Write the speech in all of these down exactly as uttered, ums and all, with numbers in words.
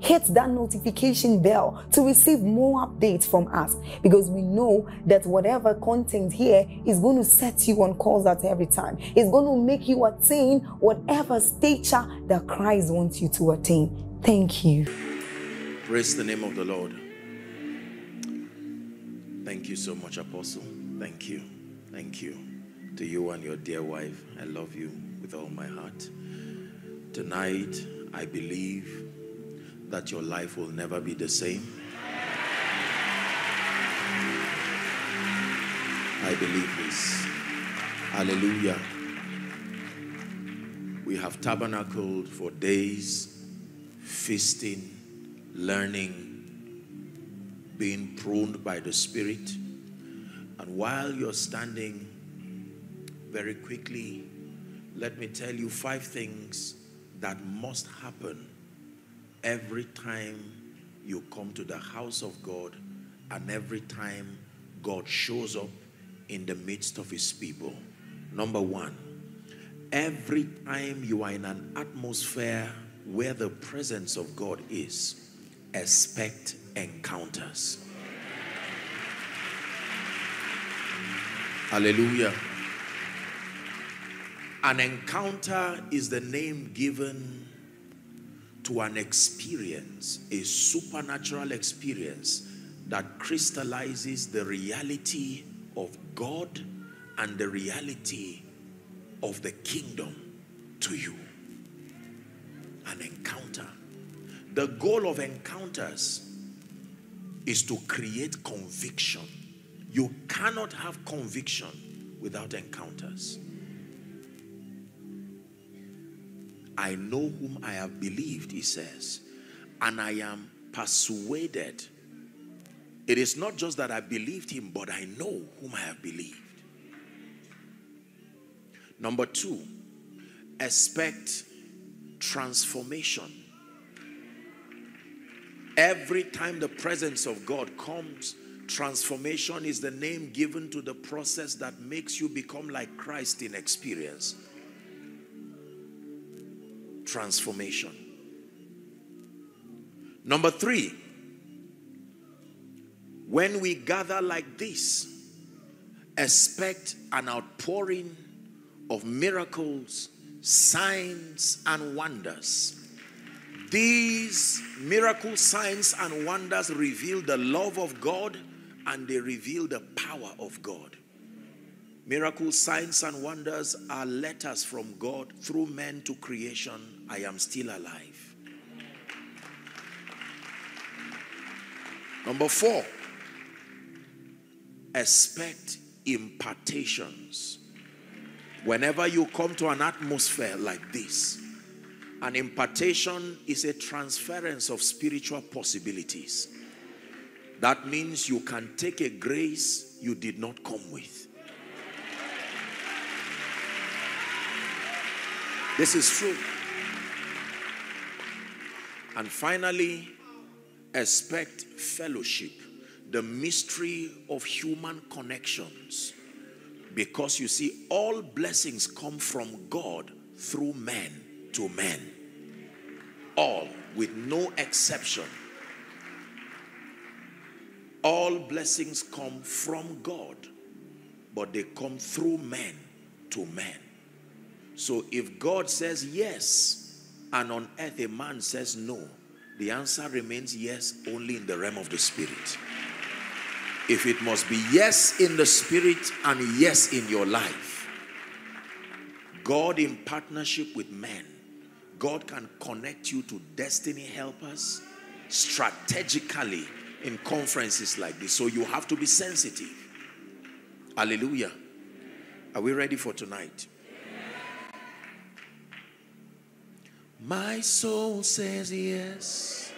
Hit that notification bell to receive more updates from us, because we know that whatever content here is going to set you on course at every time. It's going to make you attain whatever stature that Christ wants you to attain. Thank you. Praise the name of the Lord. Thank you so much, Apostle. Thank you. Thank you. To you and your dear wife, I love you with all my heart. Tonight, I believe that your life will never be the same. I believe this. Hallelujah. We have tabernacled for days, feasting, learning, being pruned by the Spirit. And while you're standing, very quickly, let me tell you five things that must happen every time you come to the house of God, and every time God shows up in the midst of his people. Number one, every time you are in an atmosphere where the presence of God is, expect encounters. Hallelujah. An encounter is the name given to an experience, a supernatural experience that crystallizes the reality of God and the reality of the kingdom to you. An encounter. The goal of encounters is to create conviction. You cannot have conviction without encounters. I know whom I have believed, he says, and I am persuaded. It is not just that I believed him, but I know whom I have believed. Number two, expect transformation. Every time the presence of God comes, transformation is the name given to the process that makes you become like Christ in experience. Transformation. Number three, when we gather like this, expect an outpouring of miracles, signs, and wonders. These miracle signs and wonders reveal the love of God, and they reveal the power of God. Miracle signs and wonders are letters from God through men to creation. I am still alive. Number four, expect impartations. Whenever you come to an atmosphere like this, an impartation is a transference of spiritual possibilities. That means you can take a grace you did not come with. This is true. And finally, expect fellowship, the mystery of human connections. Because you see, all blessings come from God through man to man. All, with no exception. All blessings come from God, but they come through man to man. So if God says yes, and on earth a man says no, The answer remains yes only in the realm of the spirit. If it must be yes in the spirit and yes in your life, God in partnership with men, God can connect you to destiny helpers strategically in conferences like this. So you have to be sensitive. Hallelujah. Are we ready for tonight? My soul says yes,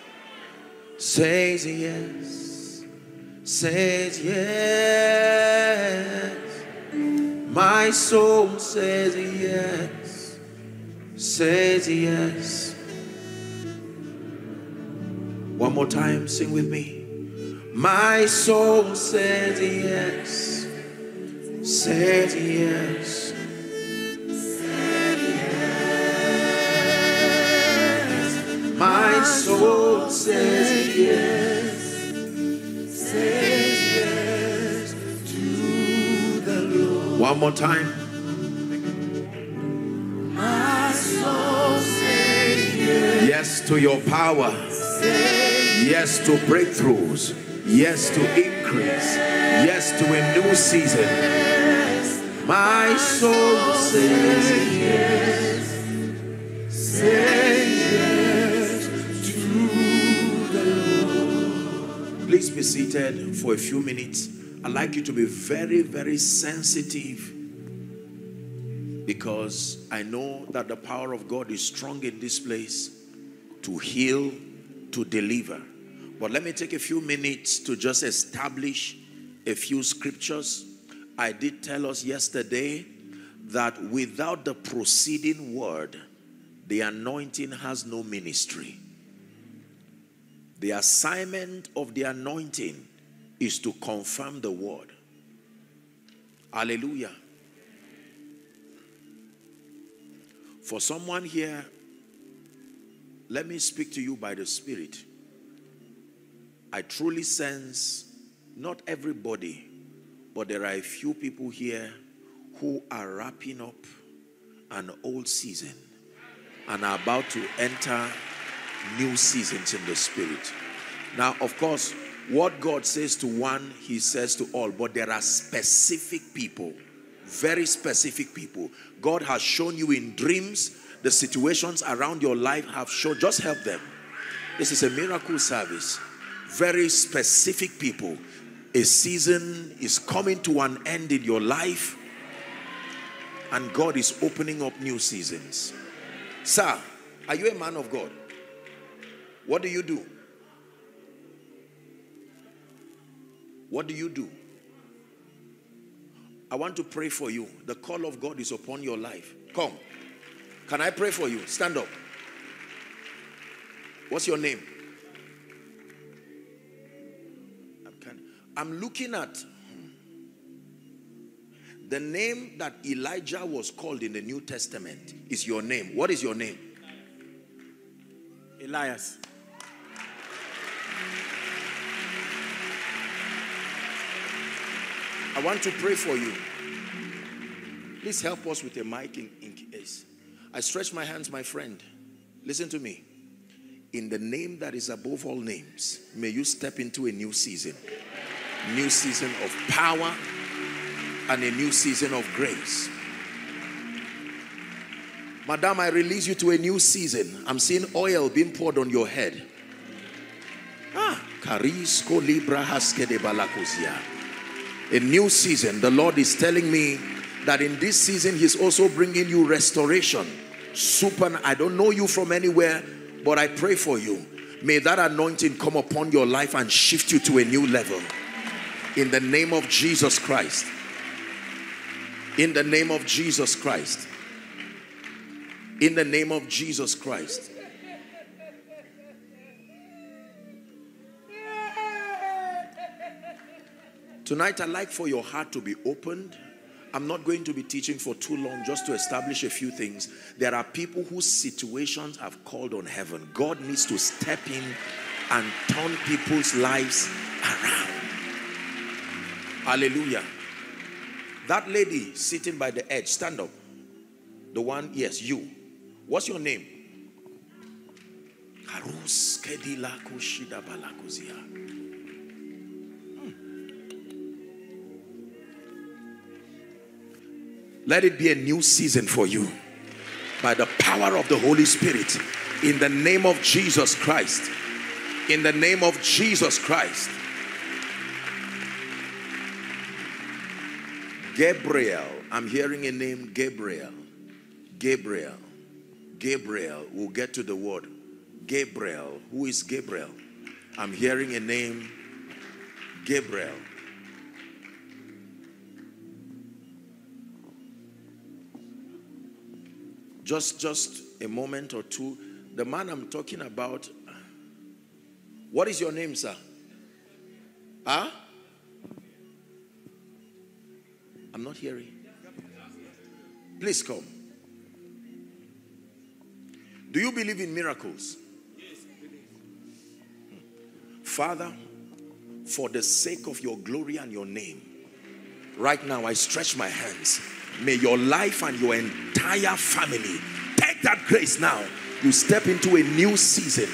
says yes, says yes. My soul says yes, says yes. One more time, sing with me. My soul says yes, says yes. My soul says yes, says yes to the Lord. One more time. My soul says yes, yes to your power, yes to breakthroughs, yes to increase, yes to a new season. My soul says yes, says yes. Please be seated for a few minutes. I'd like you to be very, very sensitive, because I know that the power of God is strong in this place to heal, to deliver. But let me take a few minutes to just establish a few scriptures. I did tell us yesterday that without the proceeding word, the anointing has no ministry. The assignment of the anointing is to confirm the word. Hallelujah. For someone here, let me speak to you by the Spirit. I truly sense not everybody, but there are a few people here who are wrapping up an old season and are about to enter new seasons in the spirit. Now, of course, what God says to one, he says to all. But there are specific people, very specific people. God has shown you in dreams, the situations around your life have shown. Just help them. This is a miracle service. Very specific people. A season is coming to an end in your life, and God is opening up new seasons. Sir, are you a man of God? What do you do? What do you do? I want to pray for you. The call of God is upon your life. Come. Can I pray for you? Stand up. What's your name? I'm looking at the name that Elijah was called in the New Testament. Is your name. What is your name? Elias. I want to pray for you. Please help us with a mic in, in case. I stretch my hands, my friend. Listen to me. In the name that is above all names, may you step into a new season. New season of power and a new season of grace. Madam, I release you to a new season. I'm seeing oil being poured on your head. Ah, a new season. The Lord is telling me that in this season, he's also bringing you restoration. Super, I don't know you from anywhere, but I pray for you. May that anointing come upon your life and shift you to a new level. In the name of Jesus Christ. In the name of Jesus Christ. In the name of Jesus Christ. Tonight, I'd like for your heart to be opened. I'm not going to be teaching for too long, just to establish a few things. There are people whose situations have called on heaven. God needs to step in and turn people's lives around. Hallelujah. That lady sitting by the edge, stand up. The one, yes, you. What's your name? Let it be a new season for you by the power of the Holy Spirit, in the name of Jesus Christ, in the name of Jesus Christ. Gabriel, I'm hearing a name, Gabriel, Gabriel, Gabriel, we'll get to the word, Gabriel, who is Gabriel? I'm hearing a name, Gabriel. Just, just a moment or two, the man I'm talking about, what is your name, sir? Huh? I'm not hearing. Please come. Do you believe in miracles? Yes. Father, for the sake of your glory and your name, right now I stretch my hands. May your life and your entire family take that grace now. You step into a new season,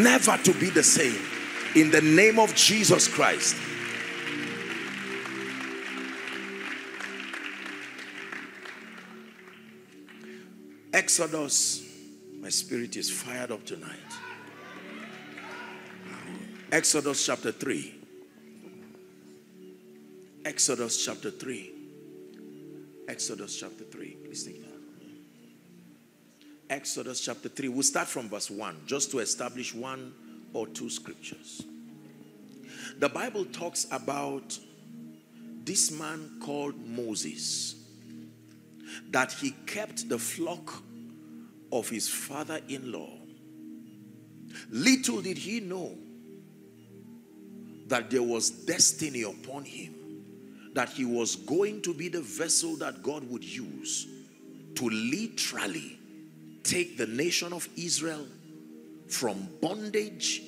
never to be the same. In the name of Jesus Christ. Exodus, my spirit is fired up tonight. Exodus chapter three. Exodus chapter three. Exodus chapter three. Please take that. Exodus chapter three. We'll start from verse one, just to establish one or two scriptures. The Bible talks about this man called Moses, that he kept the flock of his father-in-law. Little did he know that there was destiny upon him, that he was going to be the vessel that God would use to literally take the nation of Israel from bondage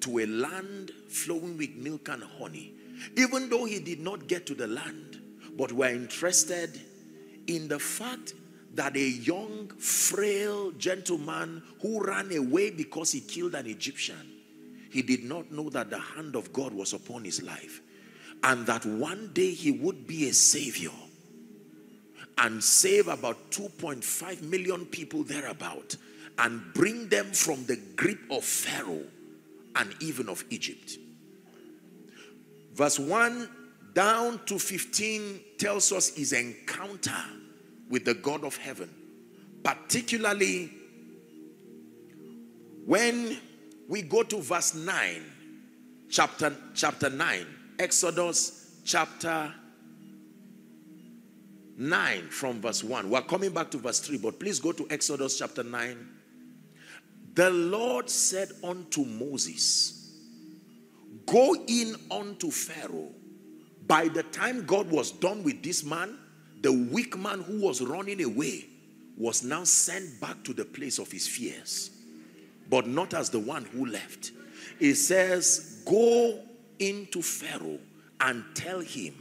to a land flowing with milk and honey. Even though he did not get to the land, but we're interested in the fact that a young, frail gentleman who ran away because he killed an Egyptian, he did not know that the hand of God was upon his life, and that one day he would be a savior and save about two point five million people thereabout and bring them from the grip of Pharaoh and even of Egypt. Verse one down to fifteen tells us his encounter with the God of heaven, particularly when we go to verse nine, chapter, chapter nine, Exodus chapter nine from verse one. We're coming back to verse three, but please go to Exodus chapter nine. The Lord said unto Moses, go in unto Pharaoh. By the time God was done with this man, the weak man who was running away was now sent back to the place of his fears, but not as the one who left. It says, go into Pharaoh and tell him,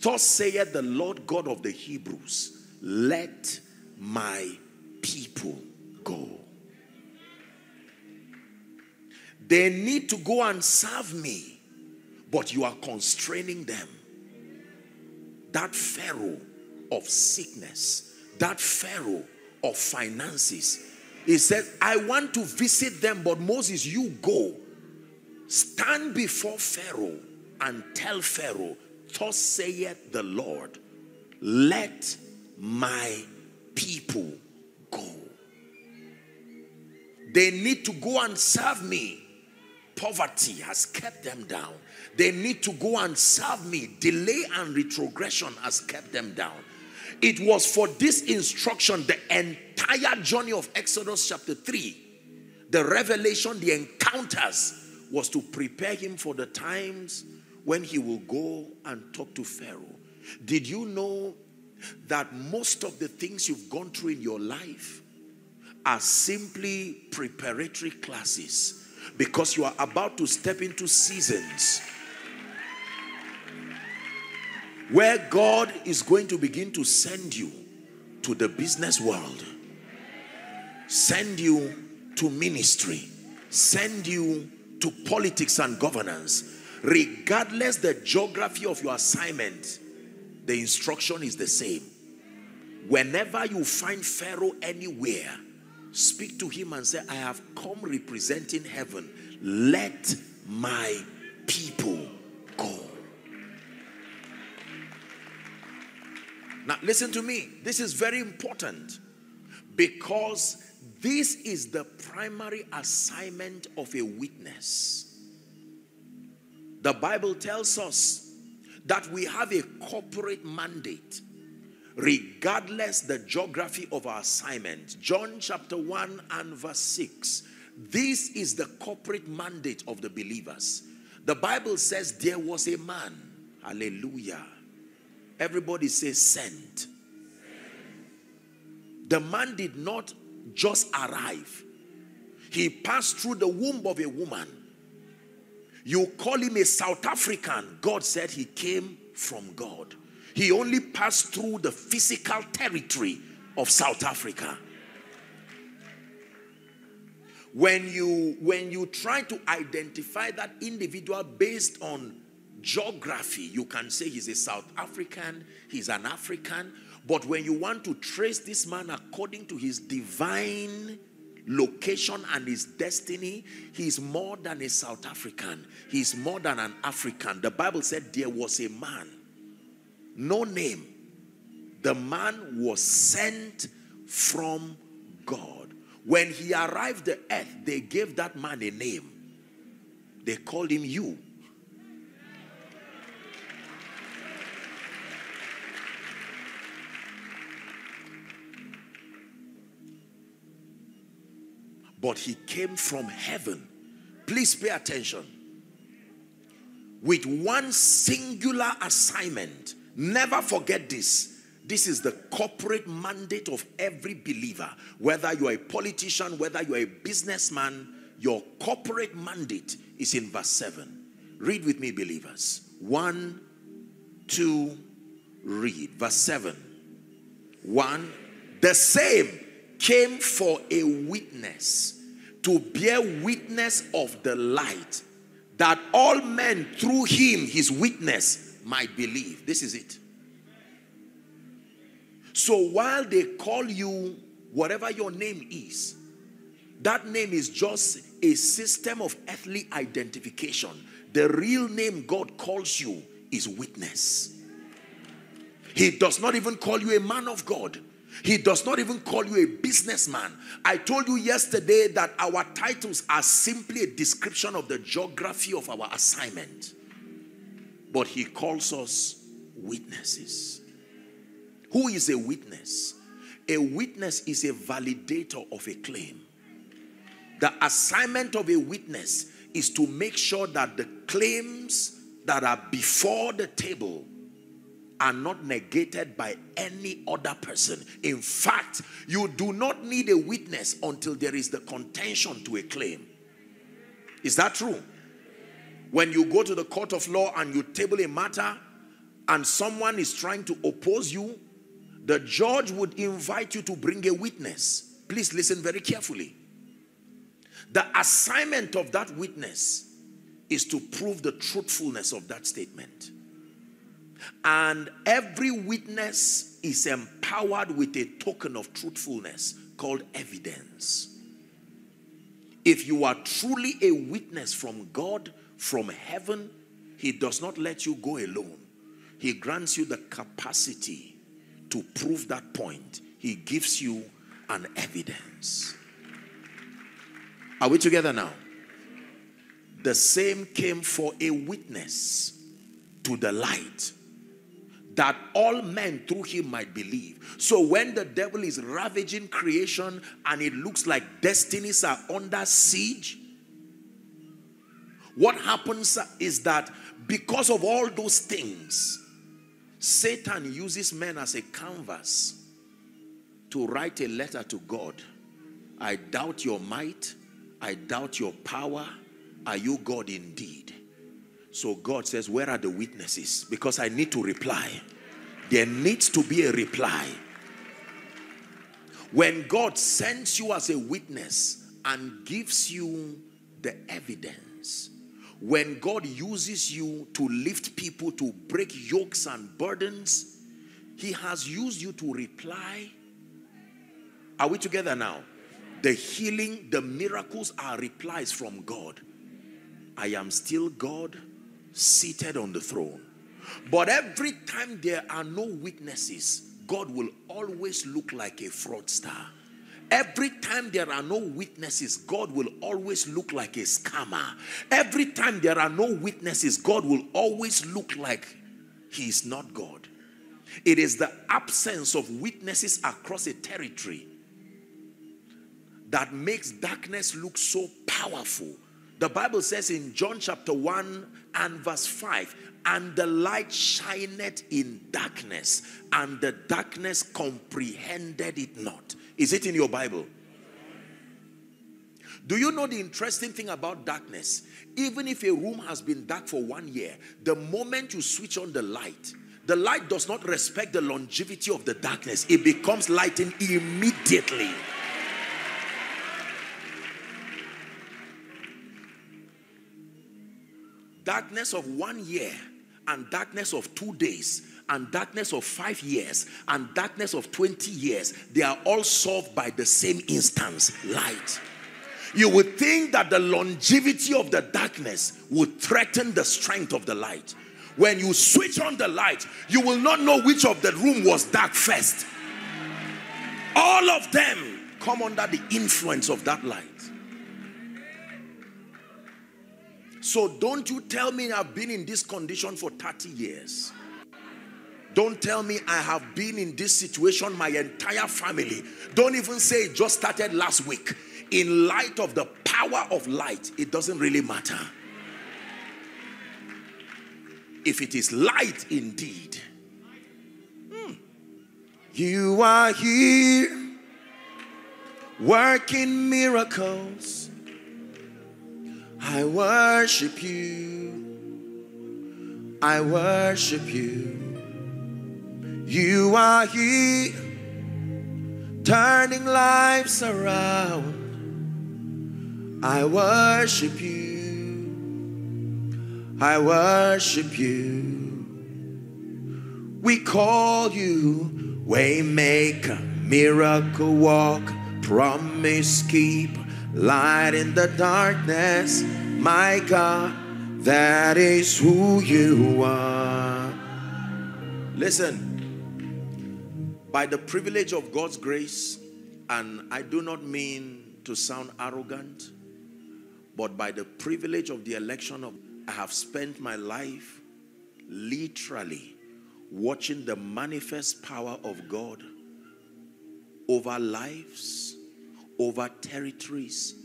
thus saith the Lord God of the Hebrews, let my people go. They need to go and serve me, but you are constraining them. That Pharaoh of sickness, that Pharaoh of finances. He said, I want to visit them, but Moses, you go. Stand before Pharaoh and tell Pharaoh, thus saith the Lord, let my people go. They need to go and serve me. Poverty has kept them down. They need to go and serve me. Delay and retrogression has kept them down. It was for this instruction, the entire journey of Exodus chapter three, the revelation, the encounters, was to prepare him for the times when he will go and talk to Pharaoh. Did you know that most of the things you've gone through in your life are simply preparatory classes? Because you are about to step into seasons where God is going to begin to send you to the business world, send you to ministry, send you to politics and governance. Regardless the geography of your assignment, the instruction is the same. Whenever you find Pharaoh anywhere, speak to him and say, I have come representing heaven. Let my people go. Now listen to me. This is very important, because this is the primary assignment of a witness. The Bible tells us that we have a corporate mandate regardless the geography of our assignment. John chapter one and verse six. This is the corporate mandate of the believers. The Bible says there was a man. Hallelujah. Everybody says sent. The man did not just arrive. He passed through the womb of a woman. You call him a South African. God said he came from God. He only passed through the physical territory of South Africa. When you, when you try to identify that individual based on geography, you can say he's a South African, he's an African. But when you want to trace this man according to his divine location and his destiny, he's more than a South African. He's more than an African. The Bible said there was a man. No name. The man was sent from God. When he arrived the earth, they gave that man a name. They called him you. But he came from heaven. Please pay attention. With one singular assignment. Never forget this. This is the corporate mandate of every believer. Whether you are a politician, whether you are a businessman, your corporate mandate is in verse seven. Read with me, believers. One, two, read. Verse seven. One, the same came for a witness, to bear witness of the light, that all men through him, his witness, might believe. This is it. So while they call you whatever your name is, that name is just a system of earthly identification. The real name God calls you is witness. He does not even call you a man of God. He does not even call you a businessman. I told you yesterday that our titles are simply a description of the geography of our assignment. But he calls us witnesses. Who is a witness? A witness is a validator of a claim. The assignment of a witness is to make sure that the claims that are before the table are not negated by any other person. In fact, you do not need a witness until there is the contention to a claim. Is that true? When you go to the court of law and you table a matter and someone is trying to oppose you, the judge would invite you to bring a witness. Please listen very carefully. The assignment of that witness is to prove the truthfulness of that statement. And every witness is empowered with a token of truthfulness called evidence. If you are truly a witness from God, from heaven, he does not let you go alone. He grants you the capacity to prove that point. He gives you an evidence. Are we together now? The same came for a witness to the light, that all men through him might believe. So when the devil is ravaging creation and it looks like destinies are under siege, what happens is that because of all those things, Satan uses men as a canvas to write a letter to God. I doubt your might. I doubt your power. Are you God indeed? So God says, where are the witnesses? Because I need to reply. There needs to be a reply. When God sends you as a witness, and gives you the evidence. When God uses you to lift people, to break yokes and burdens, he has used you to reply. Are we together now? The healing, the miracles are replies from God. I am still God seated on the throne. But every time there are no witnesses, God will always look like a fraudster. Every time there are no witnesses, God will always look like a scammer. Every time there are no witnesses, God will always look like he is not God. It is the absence of witnesses across a territory that makes darkness look so powerful. The Bible says in John chapter one and verse five, and the light shineth in darkness, and the darkness comprehended it not. Is it in your Bible? Do you know the interesting thing about darkness? Even if a room has been dark for one year, the moment you switch on the light, the light does not respect the longevity of the darkness. It becomes lightened immediately. Darkness of one year and darkness of two days and darkness of five years and darkness of twenty years, they are all solved by the same instance, light. You would think that the longevity of the darkness would threaten the strength of the light. When you switch on the light, you will not know which of the room was dark first. All of them come under the influence of that light. So don't you tell me I've been in this condition for thirty years. Don't tell me I have been in this situation my entire family. Don't even say it just started last week. In light of the power of light, it doesn't really matter. If it is light indeed. Hmm. You are here working miracles. I worship you, I worship you. You are he, turning lives around. I worship you, I worship you. We call you Waymaker, Miracle Walk, Promise Keep. Light in the darkness, my God, that is who you are. Listen, by the privilege of God's grace, and I do not mean to sound arrogant, but by the privilege of the election of, I have spent my life literally watching the manifest power of God over lives, over territories.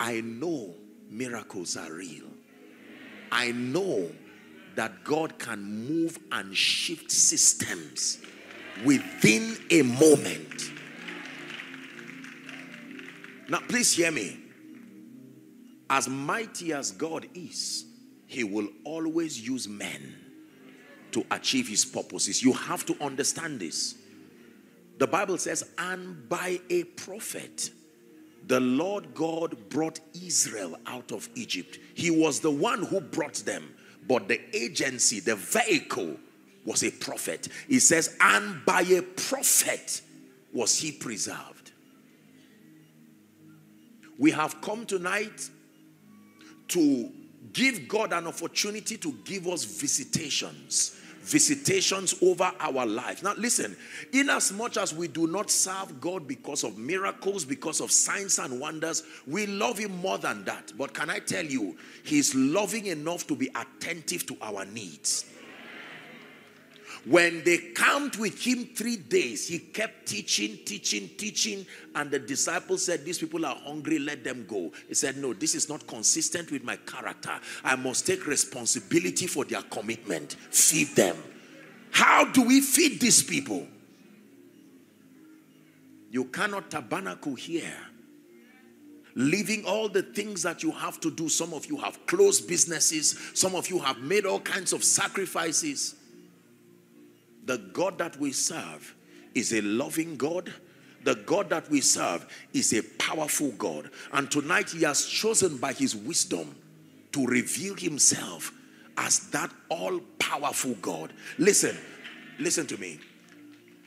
I know miracles are real. I know that God can move and shift systems within a moment. Now please hear me. As mighty as God is, he will always use men to achieve his purposes. You have to understand this. The Bible says, and by a prophet the Lord God brought Israel out of Egypt. He was the one who brought them, but the agency, the vehicle, was a prophet. He says, and by a prophet was he preserved. We have come tonight to give God an opportunity to give us visitations. Visitations over our life. Now listen, in as much as we do not serve God because of miracles, because of signs and wonders, we love him more than that. But can I tell you, he's loving enough to be attentive to our needs. When they camped with him three days, he kept teaching, teaching, teaching. And the disciples said, these people are hungry, let them go. He said, no, this is not consistent with my character. I must take responsibility for their commitment. Feed them. How do we feed these people? You cannot tabernacle here, leaving all the things that you have to do. Some of you have closed businesses. Some of you have made all kinds of sacrifices. The God that we serve is a loving God The God that we serve is a powerful God. And tonight he has chosen by his wisdom to reveal himself as that all-powerful God. Listen, listen to me.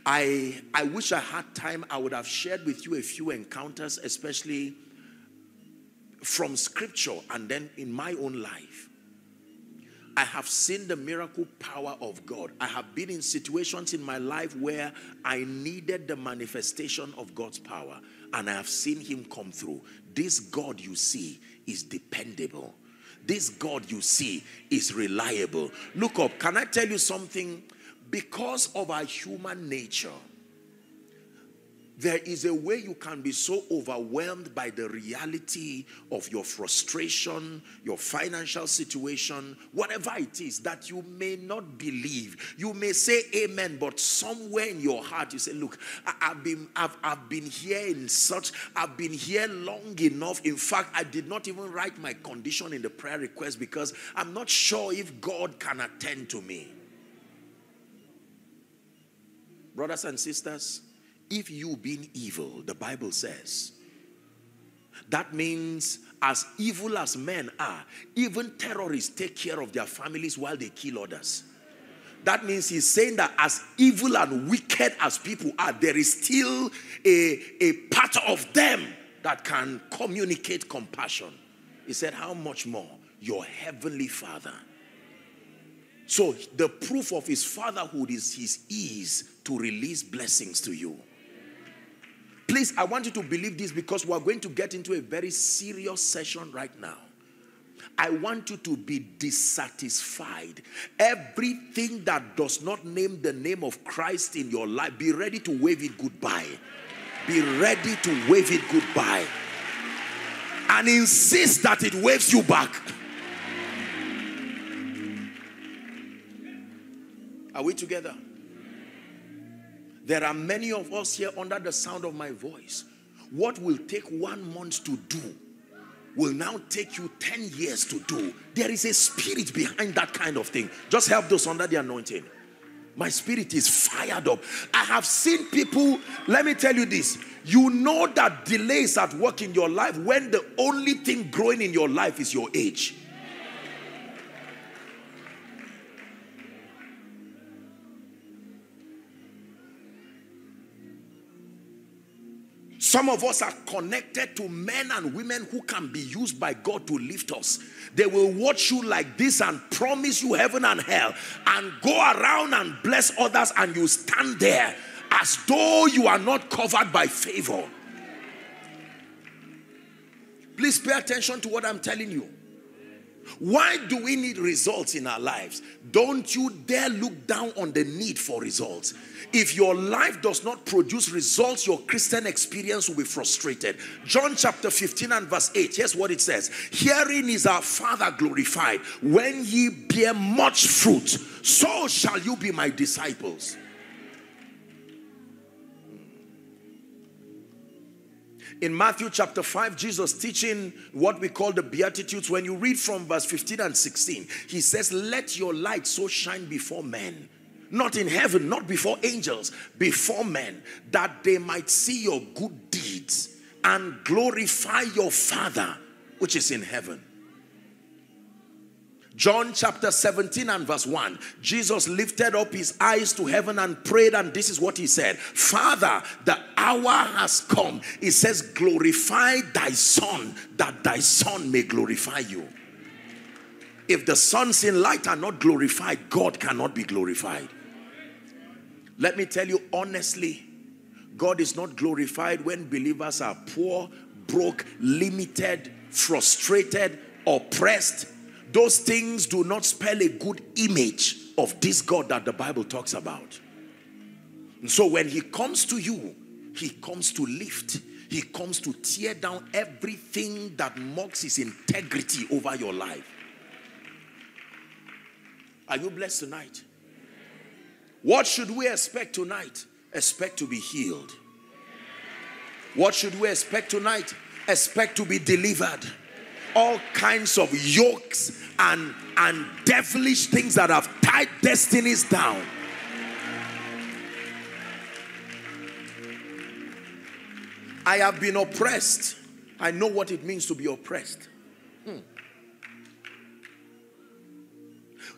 I, I wish I had time. I would have shared with you a few encounters, especially from scripture and then in my own life. I have seen the miracle power of God. I have been in situations in my life where I needed the manifestation of God's power, and I have seen him come through. This God you see is dependable. This God you see is reliable. Look up. Can I tell you something? Because of our human nature, there is a way you can be so overwhelmed by the reality of your frustration, your financial situation, whatever it is, that you may not believe. You may say amen, but somewhere in your heart you say, look, I've been, I've, I've been here in such, I've been here long enough. In fact, I did not even write my condition in the prayer request because I'm not sure if God can attend to me. Brothers and sisters, if you being evil, the Bible says, that means as evil as men are, even terrorists take care of their families while they kill others. That means he's saying that as evil and wicked as people are, there is still a, a part of them that can communicate compassion. He said, how much more? Your heavenly Father. So the proof of his fatherhood is his ease to release blessings to you. Please, I want you to believe this because we are going to get into a very serious session right now. I want you to be dissatisfied. Everything that does not name the name of Christ in your life, be ready to wave it goodbye. Be ready to wave it goodbye. And insist that it waves you back. Are we together? There are many of us here under the sound of my voice. What will take one month to do will now take you ten years to do. There is a spirit behind that kind of thing. Just help those under the anointing. My spirit is fired up. I have seen people, let me tell you this. You know that delays at work in your life when the only thing growing in your life is your age. Some of us are connected to men and women who can be used by God to lift us. They will watch you like this and promise you heaven and hell and go around and bless others, and you stand there as though you are not covered by favor. Please pay attention to what I'm telling you. Why do we need results in our lives? Don't you dare look down on the need for results. If your life does not produce results, your Christian experience will be frustrated. John chapter fifteen and verse eight, here's what it says. Herein is our Father glorified, when ye bear much fruit, so shall you be my disciples. In Matthew chapter five, Jesus teaching what we call the Beatitudes. When you read from verse fifteen and sixteen, he says, let your light so shine before men, not in heaven, not before angels, before men, that they might see your good deeds and glorify your Father which is in heaven. John chapter seventeen and verse one, Jesus lifted up his eyes to heaven and prayed, and this is what he said. Father, the hour has come. He says, glorify thy Son, that thy Son may glorify you. If the sons in light are not glorified, God cannot be glorified. Let me tell you honestly, God is not glorified when believers are poor, broke, limited, frustrated, oppressed. Those things do not spell a good image of this God that the Bible talks about. And so when he comes to you, he comes to lift. He comes to tear down everything that mocks his integrity over your life. Are you blessed tonight? What should we expect tonight? Expect to be healed. What should we expect tonight? Expect to be delivered. All kinds of yokes and, and devilish things that have tied destinies down. I have been oppressed. I know what it means to be oppressed. Hmm.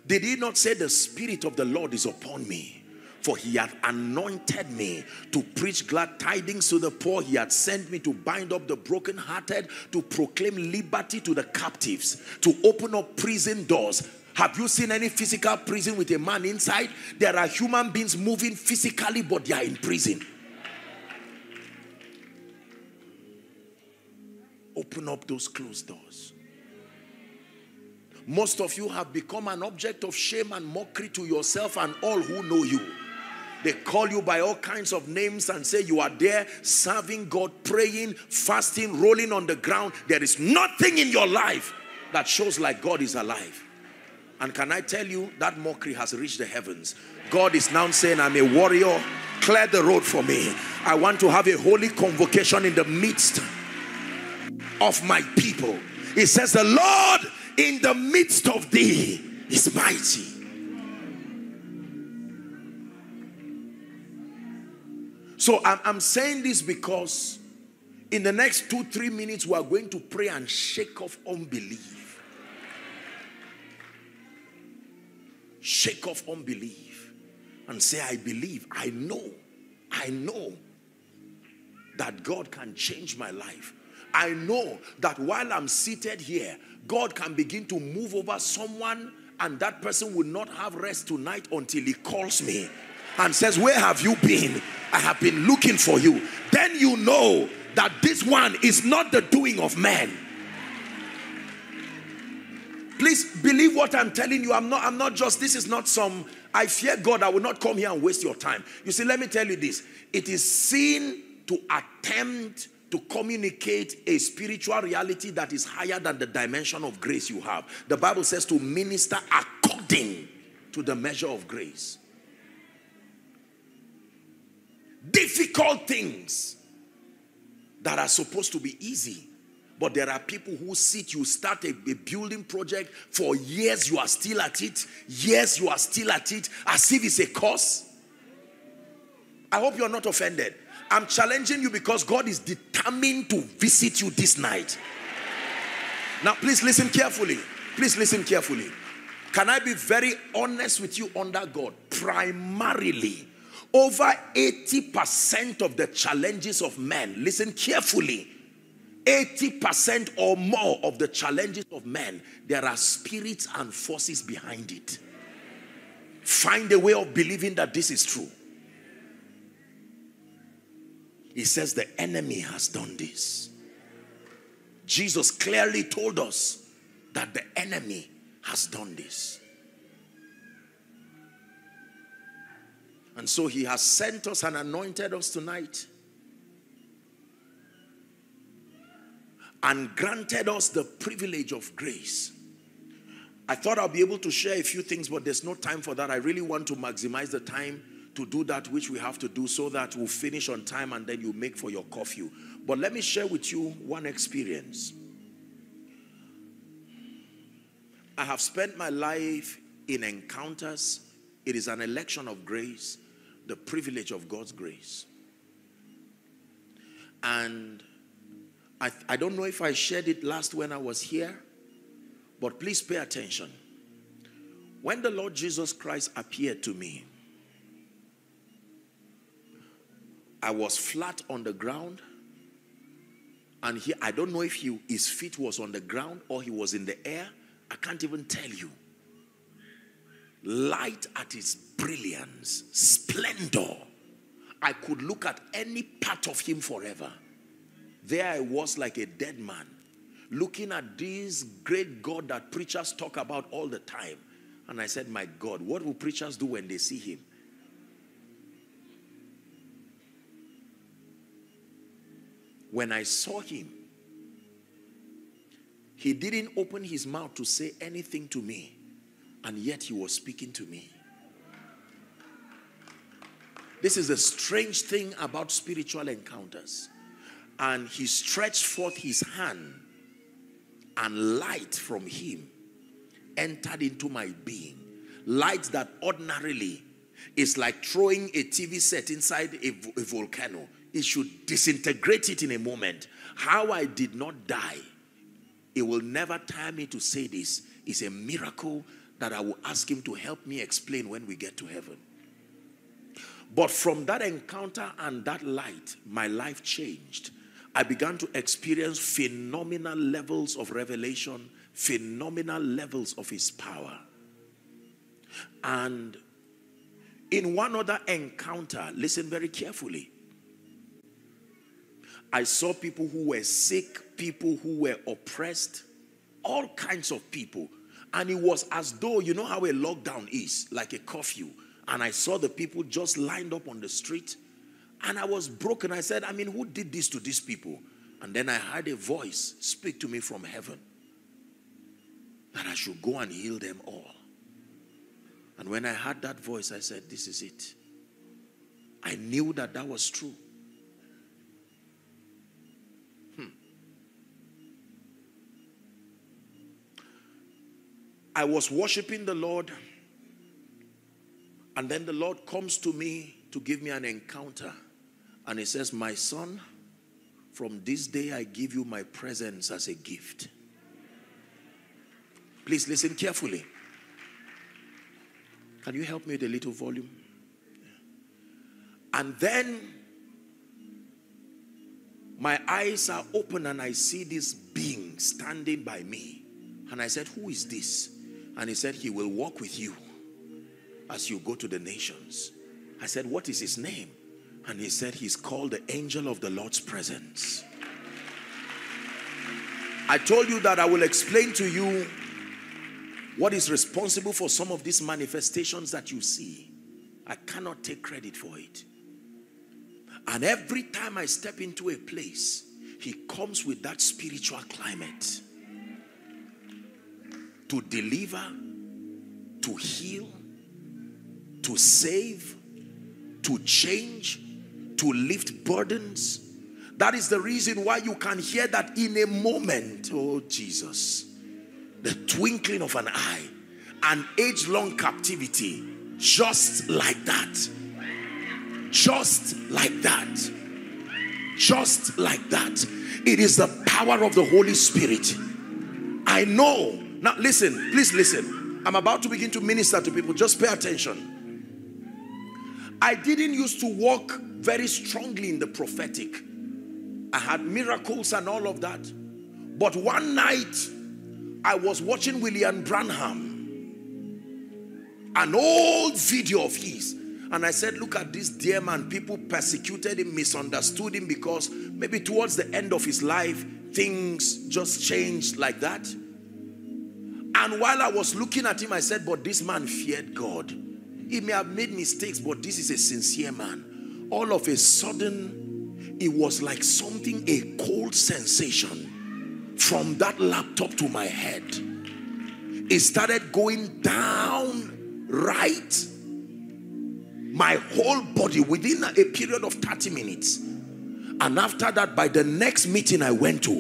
Did he not say the Spirit of the Lord is upon me? For he hath anointed me to preach glad tidings to the poor. He hath sent me to bind up the brokenhearted, to proclaim liberty to the captives, to open up prison doors. Have you seen any physical prison with a man inside? There are human beings moving physically, but they are in prison. Open up those closed doors. Most of you have become an object of shame and mockery to yourself and all who know you. They call you by all kinds of names and say you are there serving God, praying, fasting, rolling on the ground. There is nothing in your life that shows like God is alive. And can I tell you, that mockery has reached the heavens. God is now saying, I'm a warrior. Clear the road for me. I want to have a holy convocation in the midst of my people. It says, the Lord in the midst of thee is mighty. So I'm, I'm saying this because in the next two, three minutes, we are going to pray and shake off unbelief. Shake off unbelief and say, I believe, I know, I know that God can change my life. I know that while I'm seated here, God can begin to move over someone, and that person will not have rest tonight until he calls me and says, where have you been? I have been looking for you. Then you know that this one is not the doing of man. Please believe what I'm telling you. I'm not, I'm not just, this is not some, I fear God, I will not come here and waste your time. You see, let me tell you this. It is sin to attempt to communicate a spiritual reality that is higher than the dimension of grace you have. The Bible says to minister according to the measure of grace. Difficult things that are supposed to be easy, but there are people who sit, you start a, a building project for years, you are still at it, years you are still at it, as if it's a curse. I hope you're not offended. I'm challenging you because God is determined to visit you this night. Now, please listen carefully. Please listen carefully. Can I be very honest with you under God? Primarily, over eighty percent of the challenges of men, listen carefully, eighty percent or more of the challenges of men, there are spirits and forces behind it. Find a way of believing that this is true. He says the enemy has done this. Jesus clearly told us that the enemy has done this. And so he has sent us and anointed us tonight and granted us the privilege of grace. I thought I'll be able to share a few things, but there's no time for that. I really want to maximize the time to do that which we have to do so that we'll finish on time and then you make for your curfew. But let me share with you one experience. I have spent my life in encounters. It is an election of grace, the privilege of God's grace. And I, I don't know if I shared it last when I was here, but please pay attention. When the Lord Jesus Christ appeared to me, I was flat on the ground, and he, I don't know if he, his feet was on the ground or he was in the air. I can't even tell you. Light at its brilliance, splendor. I could look at any part of him forever. There I was like a dead man, looking at this great God that preachers talk about all the time. And I said, my God, what will preachers do when they see him? When I saw him, he didn't open his mouth to say anything to me, and yet he was speaking to me. This is a strange thing about spiritual encounters. And he stretched forth his hand, and light from him entered into my being. Light that ordinarily is like throwing a T V set inside a, a volcano. it should disintegrate it in a moment. How I did not die, it will never tire me to say this, is a miracle that I will ask him to help me explain when we get to heaven. But from that encounter and that light, my life changed. I began to experience phenomenal levels of revelation, phenomenal levels of his power. And in one other encounter, listen very carefully, I saw people who were sick, people who were oppressed, all kinds of people. And it was as though, you know how a lockdown is, like a curfew. And I saw the people just lined up on the street. And I was broken. I said, I mean, who did this to these people? And then I heard a voice speak to me from heaven that I should go and heal them all. And when I heard that voice, I said, this is it. I knew that that was true. Hmm. I was worshiping the Lord, and then the Lord comes to me to give me an encounter. And he says, my son, from this day I give you my presence as a gift. Please listen carefully. Can you help me with a little volume? And then my eyes are open and I see this being standing by me. And I said, who is this? And he said, he will walk with you as you go to the nations. I said, what is his name? And he said, he's called the angel of the Lord's presence. I told you that I will explain to you what is responsible for some of these manifestations that you see. I cannot take credit for it. And every time I step into a place, he comes with that spiritual climate to deliver, to heal, to save, to change, to lift burdens. That is the reason why you can hear that in a moment, oh Jesus, the twinkling of an eye, an age-long captivity, just like that, just like that, just like that. It is the power of the Holy Spirit. I know. Now listen, please listen. I'm about to begin to minister to people. Just pay attention. I didn't used to walk very strongly in the prophetic. I had miracles and all of that. But one night, I was watching William Branham, an old video of his. And I said, look at this dear man. People persecuted him, misunderstood him, because maybe towards the end of his life, things just changed like that. And while I was looking at him, I said, but this man feared God. He may have made mistakes, but this is a sincere man. All of a sudden, it was like something, a cold sensation from that laptop to my head. It started going down, right? My whole body within a period of thirty minutes. And after that, by the next meeting I went to,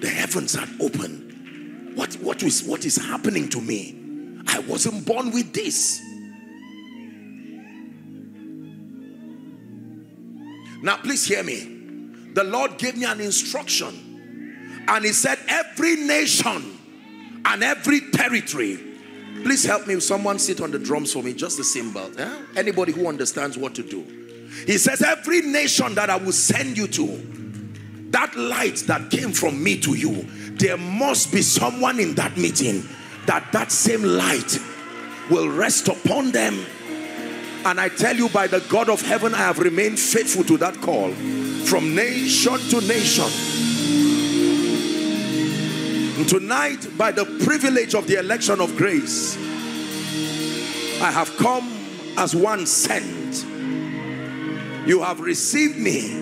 the heavens had opened. What, what is, what is happening to me? I wasn't born with this. Now please hear me. The Lord gave me an instruction. And he said, every nation and every territory. Please help me. Someone sit on the drums for me. Just the cymbal. Eh? Anybody who understands what to do. He says, every nation that I will send you to. That light that came from me to you. There must be someone in that meeting. That that same light will rest upon them. And I tell you, by the God of heaven, I have remained faithful to that call. From nation to nation. And tonight, by the privilege of the election of grace, I have come as one sent. You have received me.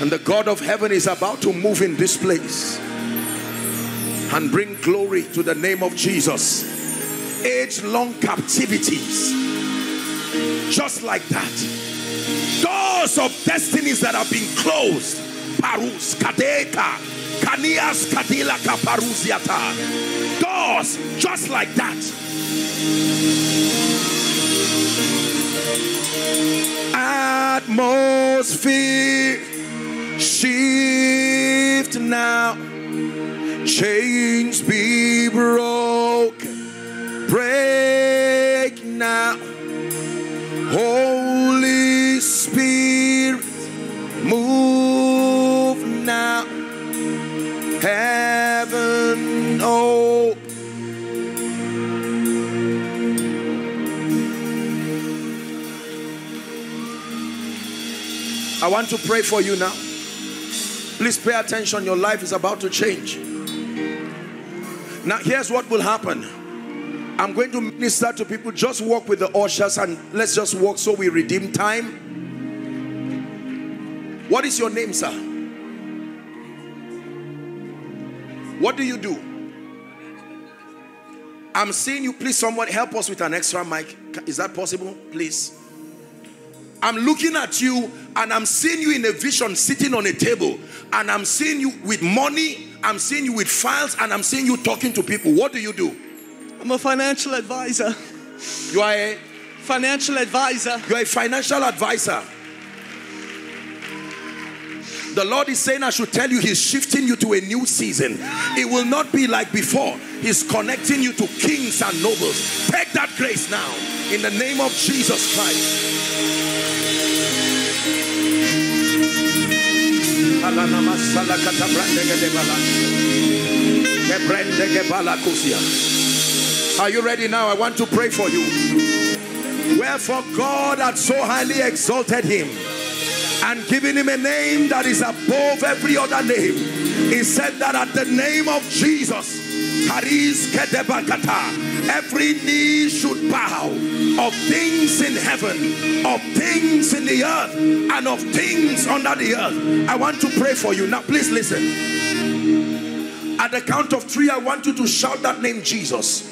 And the God of heaven is about to move in this place and bring glory to the name of Jesus. Age-long captivities, just like that. Doors of destinies that have been closed. Parus kadeka, kanias kadilaka parusiata. Doors just like that. Atmosphere shift now. Chains be broken. Break now. Holy Spirit, move now. Heaven open. I want to pray for you now. Please pay attention. Your life is about to change. Now, here's what will happen. I'm going to minister to people. Just walk with the ushers and let's just walk so we redeem time. What is your name, sir? What do you do? I'm seeing you. Please, someone help us with an extra mic. Is that possible? Please. I'm looking at you and I'm seeing you in a vision sitting on a table, and I'm seeing you with money, I'm seeing you with files, and I'm seeing you talking to people. What do you do? I'm a financial advisor. You are a? Financial advisor. You are a financial advisor. The Lord is saying I should tell you he's shifting you to a new season. It will not be like before. He's connecting you to kings and nobles. Take that grace now in the name of Jesus Christ. Are you ready now? I want to pray for you. Wherefore God hath so highly exalted him and given him a name that is above every other name. He said that at the name of Jesus, every knee should bow, of things in heaven, of things in the earth, and of things under the earth. I want to pray for you. Now please listen. At the count of three, I want you to shout that name, Jesus.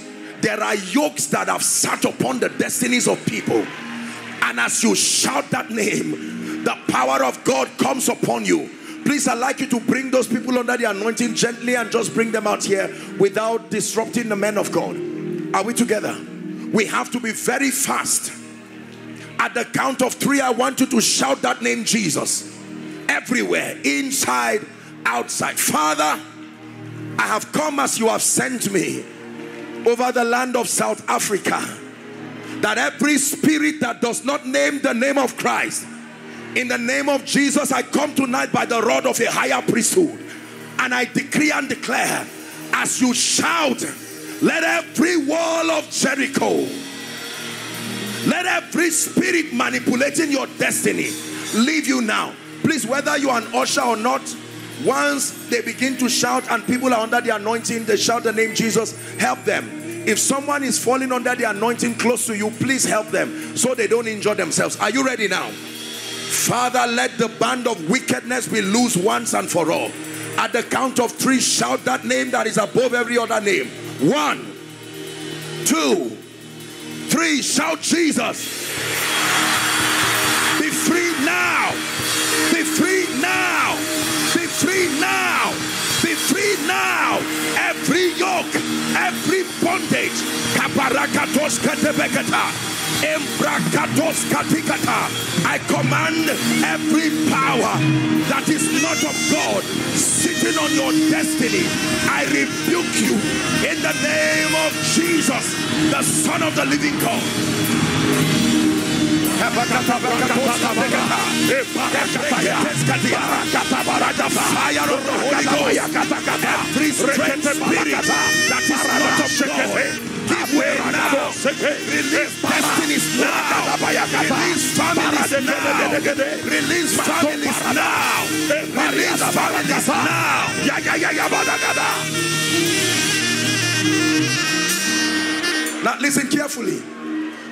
There are yokes that have sat upon the destinies of people. And as you shout that name, the power of God comes upon you. Please, I'd like you to bring those people under the anointing gently and just bring them out here without disrupting the men of God. Are we together? We have to be very fast. At the count of three, I want you to shout that name, Jesus. Everywhere, inside, outside. Father, I have come as you have sent me over the land of South Africa. That every spirit that does not name the name of Christ, in the name of Jesus, I come tonight by the rod of a higher priesthood. And I decree and declare, as you shout, let every wall of Jericho, let every spirit manipulating your destiny leave you now. Please, whether you are an usher or not, once they begin to shout and people are under the anointing, they shout the name Jesus, help them. If someone is falling under the anointing close to you, please help them so they don't injure themselves. Are you ready now? Father, let the band of wickedness be loose once and for all. At the count of three, shout that name that is above every other name. One, two, three, shout Jesus. Be free now. Be free now. Be free now. Be free now. Every yoke, every bondage. Kaparakatos katebekata. I command every power that is not of God sitting on your destiny. I rebuke you in the name of Jesus, the Son of the Living God. Every strength spirit that is not of God, give way now. Release destinies now. Release families now. Release families now. Release families now. Now listen carefully.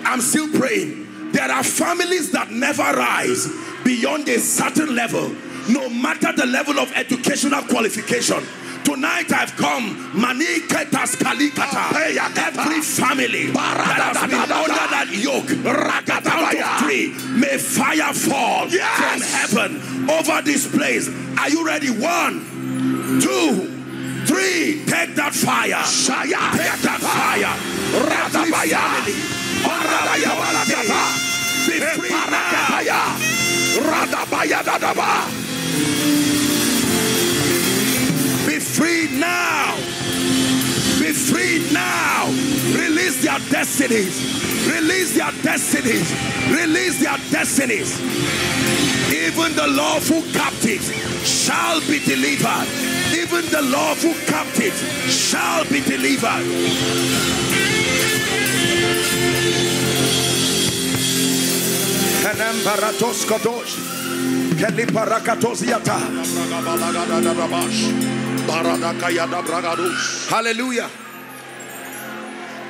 I'm still praying. There are families that never rise beyond a certain level, no matter the level of educational qualification. Tonight I've come, maniketas kalikata, every family that has been under that yoke, at the count of three, may fire fall from heaven over this place. Are you ready? One, two, three, take that fire, take that fire, every family Be free now. Be free now. Be free now. Release their destinies. Release their destinies. Release their destinies. Even the lawful captives shall be delivered. Even the lawful captives shall be delivered. Hallelujah.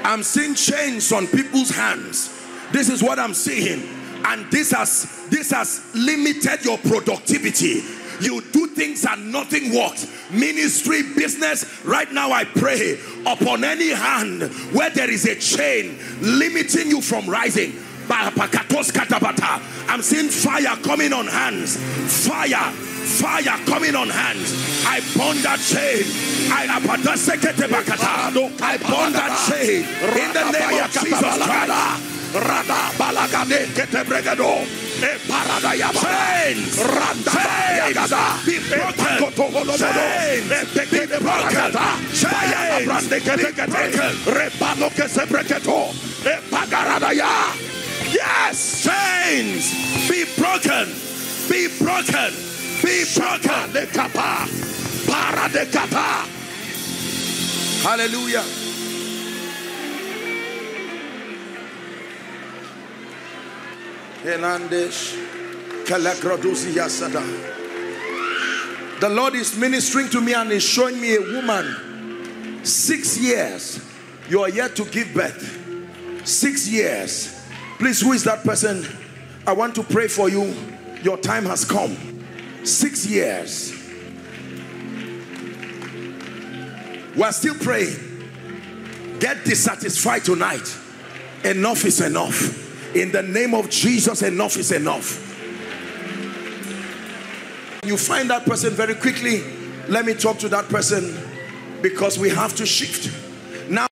I'm seeing chains on people's hands. This is what I'm seeing. And this has, this has limited your productivity. You do things and nothing works. Ministry, business, right now I pray upon any hand where there is a chain limiting you from rising. I'm seeing fire coming on hands. Fire, fire coming on hands. I burn that chain. I, I burn that chain in the name of Jesus Christ. Rada balagade kete bregado e parada ya randa balagada be broken be broken fire brande kete kete repano que se breketo e pagarada ya. Yes, chains be broken, be broken, be broken. Le kapa para de kapa. Hallelujah. The Lord is ministering to me and is showing me a woman, six years, you are yet to give birth. Six years. Please, who is that person? I want to pray for you. Your time has come. Six years. We are still praying. Get dissatisfied tonight. Enough is enough. In the name of Jesus, enough is enough. You find that person very quickly. Let me talk to that person because we have to shift. Now,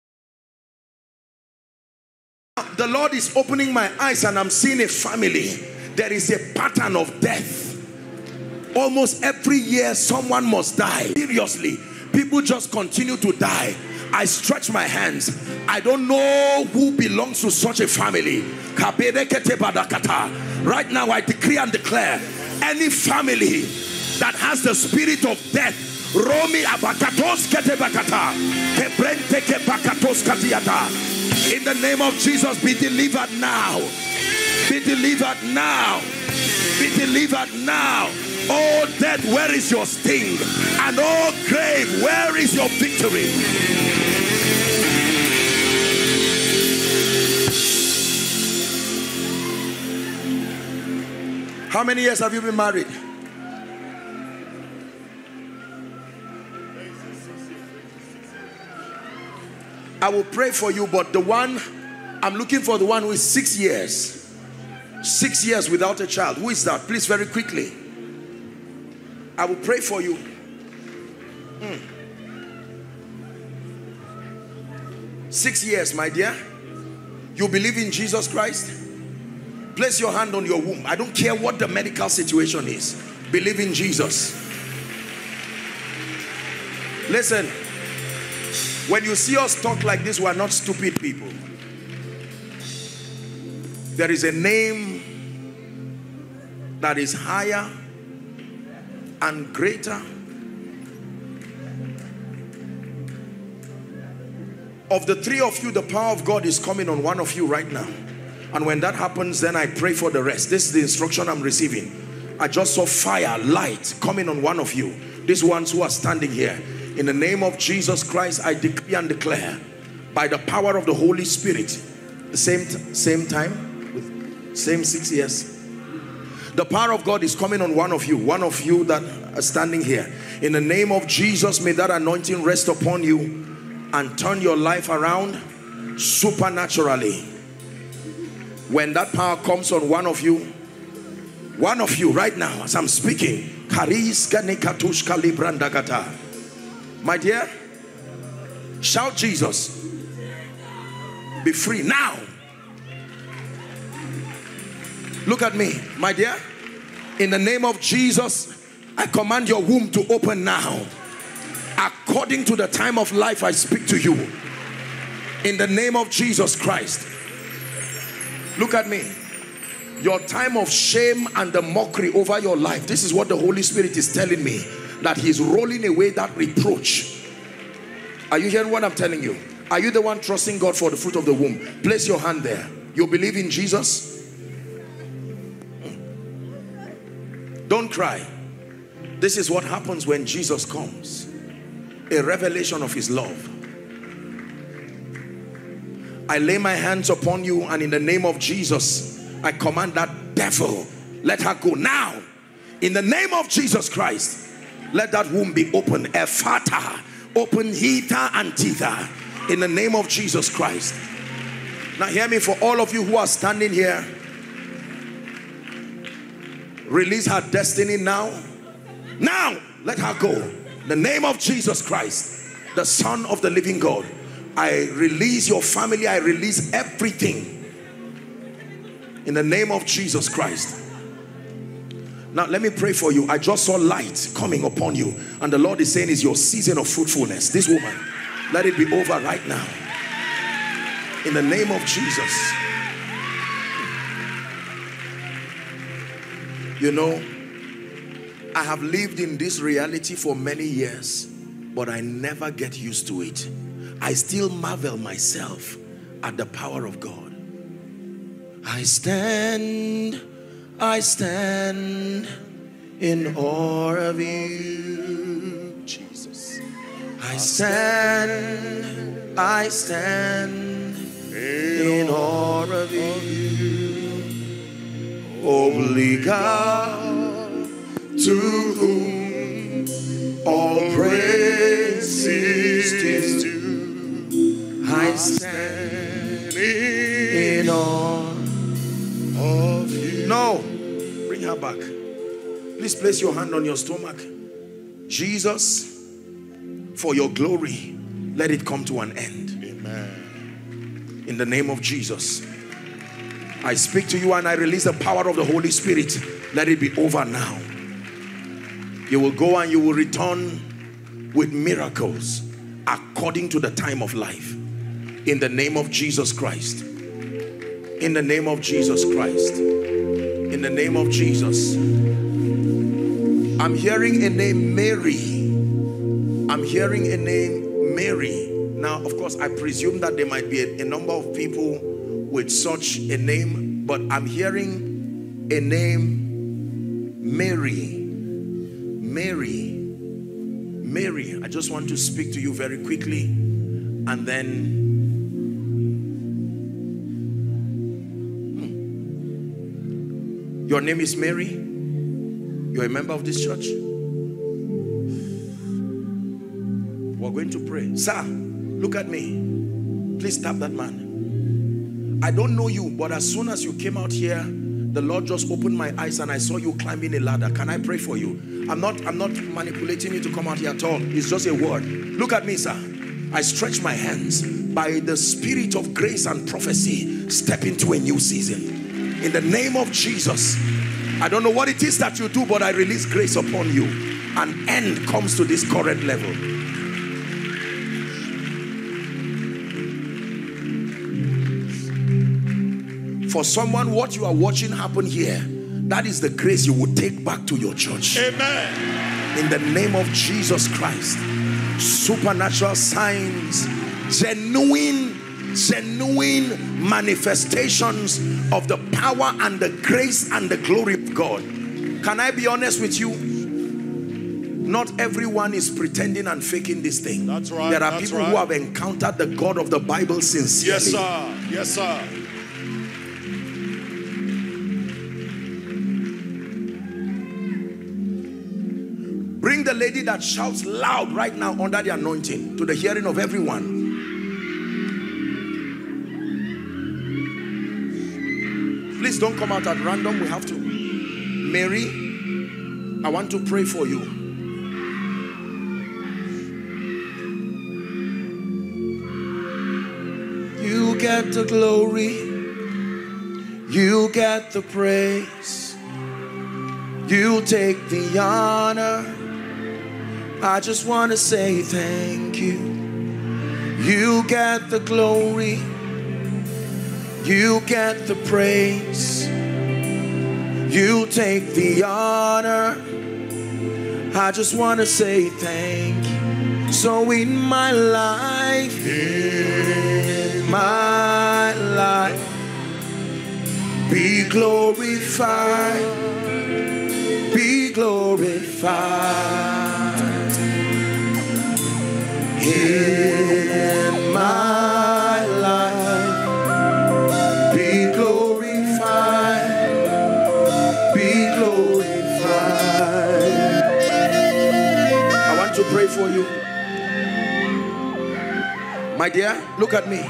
the Lord is opening my eyes and I'm seeing a family. There is a pattern of death. Almost every year, someone must die. Seriously, people just continue to die. I stretch my hands. I don't know who belongs to such a family. Right now I decree and declare any family that has the spirit of death, in the name of Jesus, be delivered now. Be delivered now. Be delivered now. Oh death, where is your sting? And oh grave, where is your victory? How many years have you been married? I will pray for you, but the one, I'm looking for the one who is six years. Six years without a child. Who is that? Please, very quickly. I will pray for you. Mm. Six years, my dear. You believe in Jesus Christ? Place your hand on your womb. I don't care what the medical situation is. Believe in Jesus. Listen, when you see us talk like this, we are not stupid people. There is a name that is higher and greater. Of the three of you, the power of God is coming on one of you right now. And when that happens, then I pray for the rest. This is the instruction I'm receiving. I just saw fire, light coming on one of you. These ones who are standing here. In the name of Jesus Christ, I decree and declare by the power of the Holy Spirit. The same, same time, with same six years. The power of God is coming on one of you. One of you that are standing here. In the name of Jesus, may that anointing rest upon you and turn your life around supernaturally. When that power comes on one of you, one of you right now, as I'm speaking, my dear, shout Jesus, be free now, Look at me, my dear. In the name of Jesus, I command your womb to open now. According to the time of life, I speak to you. In the name of Jesus Christ. Look at me. Your time of shame and the mockery over your life. This is what the Holy Spirit is telling me. That He's rolling away that reproach. Are you hearing what I'm telling you? Are you the one trusting God for the fruit of the womb? Place your hand there. You believe in Jesus? Don't cry. This is what happens when Jesus comes. A revelation of His love. I lay my hands upon you, and in the name of Jesus, I command that devil, let her go now. In the name of Jesus Christ, let that womb be open. Ephata, open hita and titha. In the name of Jesus Christ. Now hear me, for all of you who are standing here, release her destiny now. Now, let her go. In the name of Jesus Christ, the Son of the living God. I release your family. I release everything. In the name of Jesus Christ. Now let me pray for you. I just saw light coming upon you. And the Lord is saying it's your season of fruitfulness. This woman, let it be over right now. In the name of Jesus. You know, I have lived in this reality for many years, but I never get used to it. I still marvel myself at the power of God. I stand, I stand in awe of you, Jesus. I stand, I stand in awe of you. Holy God, to whom all praise is due. I stand in awe. Of you. No, bring her back. Please place your hand on your stomach. Jesus, for your glory, let it come to an end. Amen. In the name of Jesus, I speak to you and I release the power of the Holy Spirit. Let it be over now. You will go and you will return with miracles according to the time of life. In the name of Jesus Christ. In the name of Jesus Christ. In the name of Jesus. I'm hearing a name, Mary. I'm hearing a name, Mary. Now, of course, I presume that there might be a, a number of people with such a name, but I'm hearing a name, Mary. Mary. Mary. I just want to speak to you very quickly, and then your name is Mary. You're a member of this church. We're going to pray. Sir, look at me. Please tap that man. I don't know you, but as soon as you came out here, the Lord just opened my eyes and I saw you climbing a ladder. Can I pray for you? I'm not, I'm not manipulating you to come out here at all. It's just a word. Look at me, sir. I stretch my hands. By the spirit of grace and prophecy, step into a new season. In the name of Jesus. I don't know what it is that you do, but I release grace upon you. An end comes to this current level. For someone, what you are watching happen here, that is the grace you will take back to your church. Amen. In the name of Jesus Christ. Supernatural signs, genuine genuine manifestations of the power and the grace and the glory of God. Can I be honest with you? Not everyone is pretending and faking this thing. That's right. There are people right. who have encountered the God of the Bible sincerely. Yes, sir. Yes, sir. Bring the lady that shouts loud right now under the anointing to the hearing of everyone. Please don't come out at random. We have to. Mary, I want to pray for you. You get the glory. You get the praise. You take the honor. I just want to say thank you. You get the glory. You get the praise. You take the honor. I just want to say thank you. So in my life, in my life, be glorified, be glorified in my life. Be glorified, be glorified. I want to pray for you. My dear, look at me.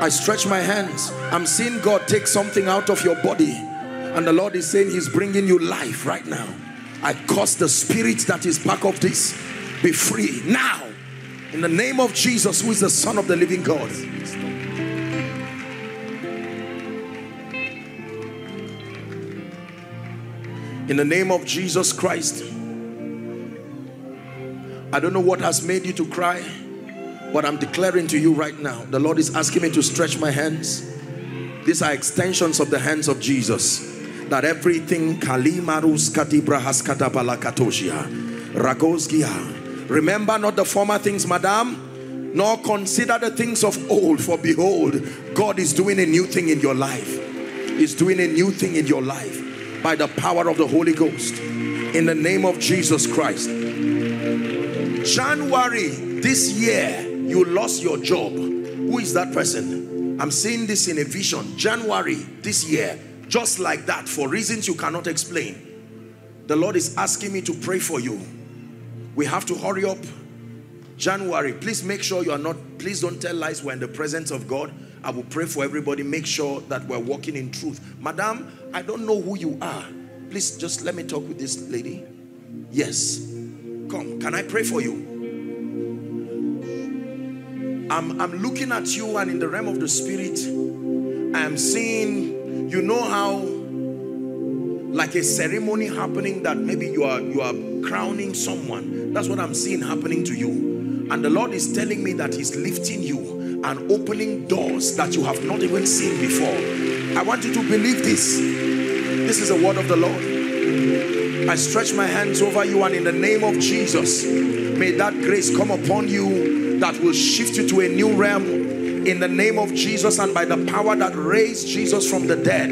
I stretch my hands. I'm seeing God take something out of your body. And the Lord is saying he's bringing you life right now. I cause the spirit that is back of this be free now. In the name of Jesus, who is the Son of the living God. In the name of Jesus Christ. I don't know what has made you to cry. But I'm declaring to you right now, the Lord is asking me to stretch my hands. These are extensions of the hands of Jesus. That everything, remember not the former things, madam, nor consider the things of old. For behold, God is doing a new thing in your life. He's doing a new thing in your life by the power of the Holy Ghost. In the name of Jesus Christ. January this year, you lost your job. Who is that person? I'm seeing this in a vision. January this year, just like that, for reasons you cannot explain. The Lord is asking me to pray for you. We have to hurry up. January, please make sure you are not, please don't tell lies. We're in the presence of God. I will pray for everybody. Make sure that we're walking in truth. Madam, I don't know who you are. Please just let me talk with this lady. Yes. Come, can I pray for you? I'm, I'm looking at you, and in the realm of the spirit, I'm seeing, you know how, like a ceremony happening that maybe you are, you are crowning someone. That's what I'm seeing happening to you. And the Lord is telling me that he's lifting you and opening doors that you have not even seen before. I want you to believe this. This is the word of the Lord. I stretch my hands over you, and in the name of Jesus, may that grace come upon you that will shift you to a new realm in the name of Jesus, and by the power that raised Jesus from the dead,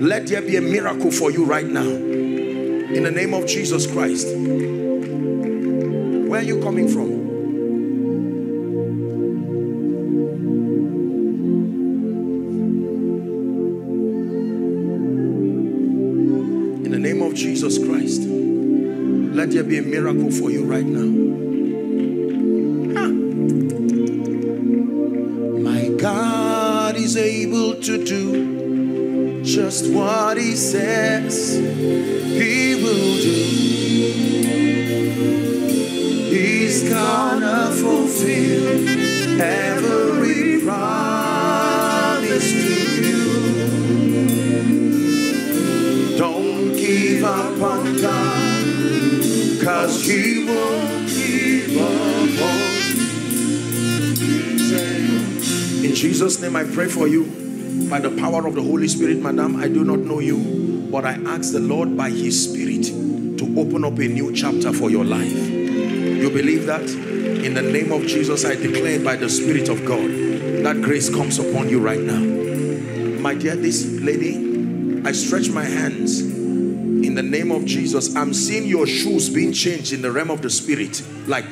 let there be a miracle for you right now in the name of Jesus Christ. Where are you coming from? In the name of Jesus Christ, let there be a miracle for you right now. God is able to do just what he says he will do. He's gonna fulfill every promise to you. Don't give up on God, 'cause he won't give up on you. In Jesus' name I pray for you. By the power of the Holy Spirit, madam, I do not know you, but I ask the Lord by his Spirit to open up a new chapter for your life. You believe that? In the name of Jesus, I declare by the Spirit of God, that grace comes upon you right now. My dear, this lady, I stretch my hands in the name of Jesus. I'm seeing your shoes being changed in the realm of the Spirit. Like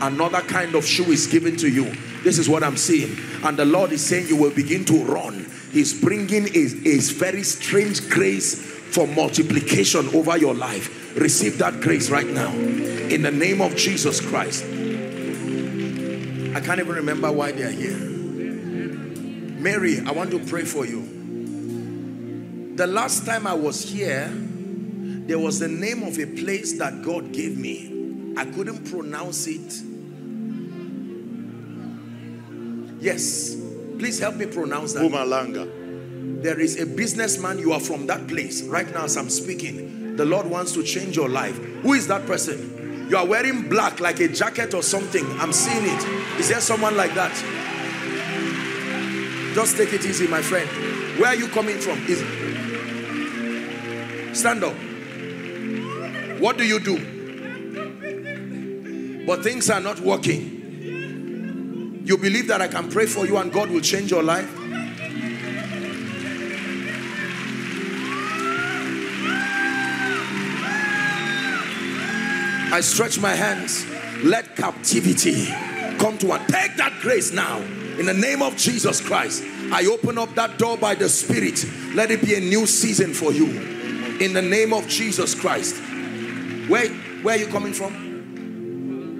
another kind of shoe is given to you. This is what I'm seeing. And the Lord is saying you will begin to run. He's bringing a, a very strange grace for multiplication over your life. Receive that grace right now. In the name of Jesus Christ. I can't even remember why they are here. Mary, I want to pray for you. The last time I was here, there was the name of a place that God gave me. I couldn't pronounce it. Yes, please help me pronounce that. Umalanga. There is a businessman, you are from that place right now as I'm speaking. The Lord wants to change your life. Who is that person? You are wearing black like a jacket or something. I'm seeing it. Is there someone like that? Just take it easy, my friend. Where are you coming from? Is... Stand up. What do you do? But things are not working. You believe that I can pray for you and God will change your life? I stretch my hands. Let captivity come to one. Take that grace now. In the name of Jesus Christ, I open up that door by the Spirit. Let it be a new season for you. In the name of Jesus Christ. Where, where are you coming from?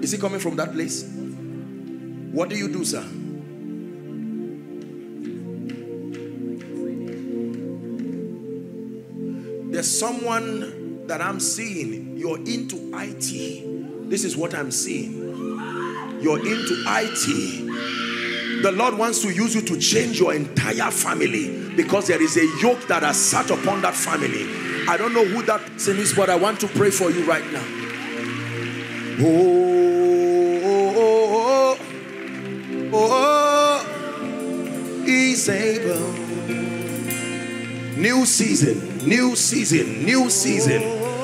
Is he coming from that place? What do you do, sir? There's someone that I'm seeing. You're into I T. This is what I'm seeing. You're into I T. The Lord wants to use you to change your entire family, because there is a yoke that has sat upon that family. I don't know who that person is, but I want to pray for you right now. Oh, oh, oh, oh, he's able. New season, new season, new season.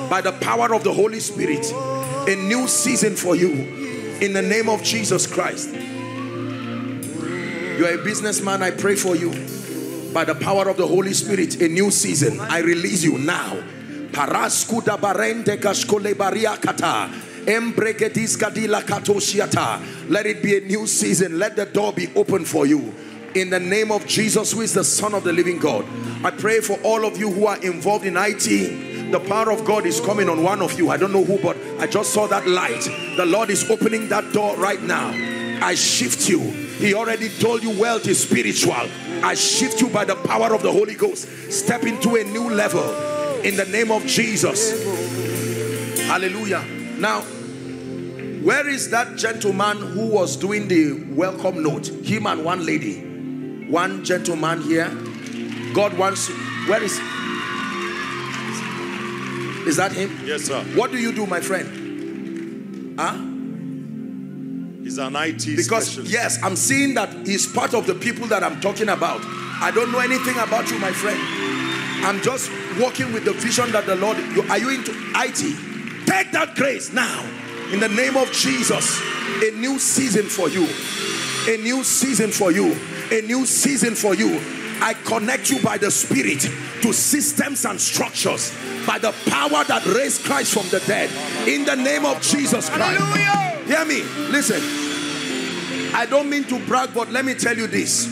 By the power of the Holy Spirit, a new season for you. In the name of Jesus Christ. You are a businessman, I pray for you. By the power of the Holy Spirit, a new season. I release you now. Let it be a new season. Let the door be open for you. In the name of Jesus, who is the Son of the living God. I pray for all of you who are involved in I T. The power of God is coming on one of you. I don't know who, but I just saw that light. The Lord is opening that door right now. I shift you. He already told you wealth is spiritual. I shift you by the power of the Holy Ghost. Step into a new level in the name of Jesus. Hallelujah. Now, where is that gentleman who was doing the welcome note? Him and one lady. One gentleman here. God wants you. Where is he? Is that him? Yes, sir. What do you do, my friend? Huh? He's an I T because specialist. Yes, I'm seeing that he's part of the people that I'm talking about. I don't know anything about you, my friend. I'm just walking with the vision that the Lord. You, are you into I T? Take that grace now, in the name of Jesus. A new season for you. A new season for you. A new season for you. I connect you by the Spirit to systems and structures by the power that raised Christ from the dead. In the name of Jesus Christ. Hallelujah. Hear me, listen. I don't mean to brag, but let me tell you this.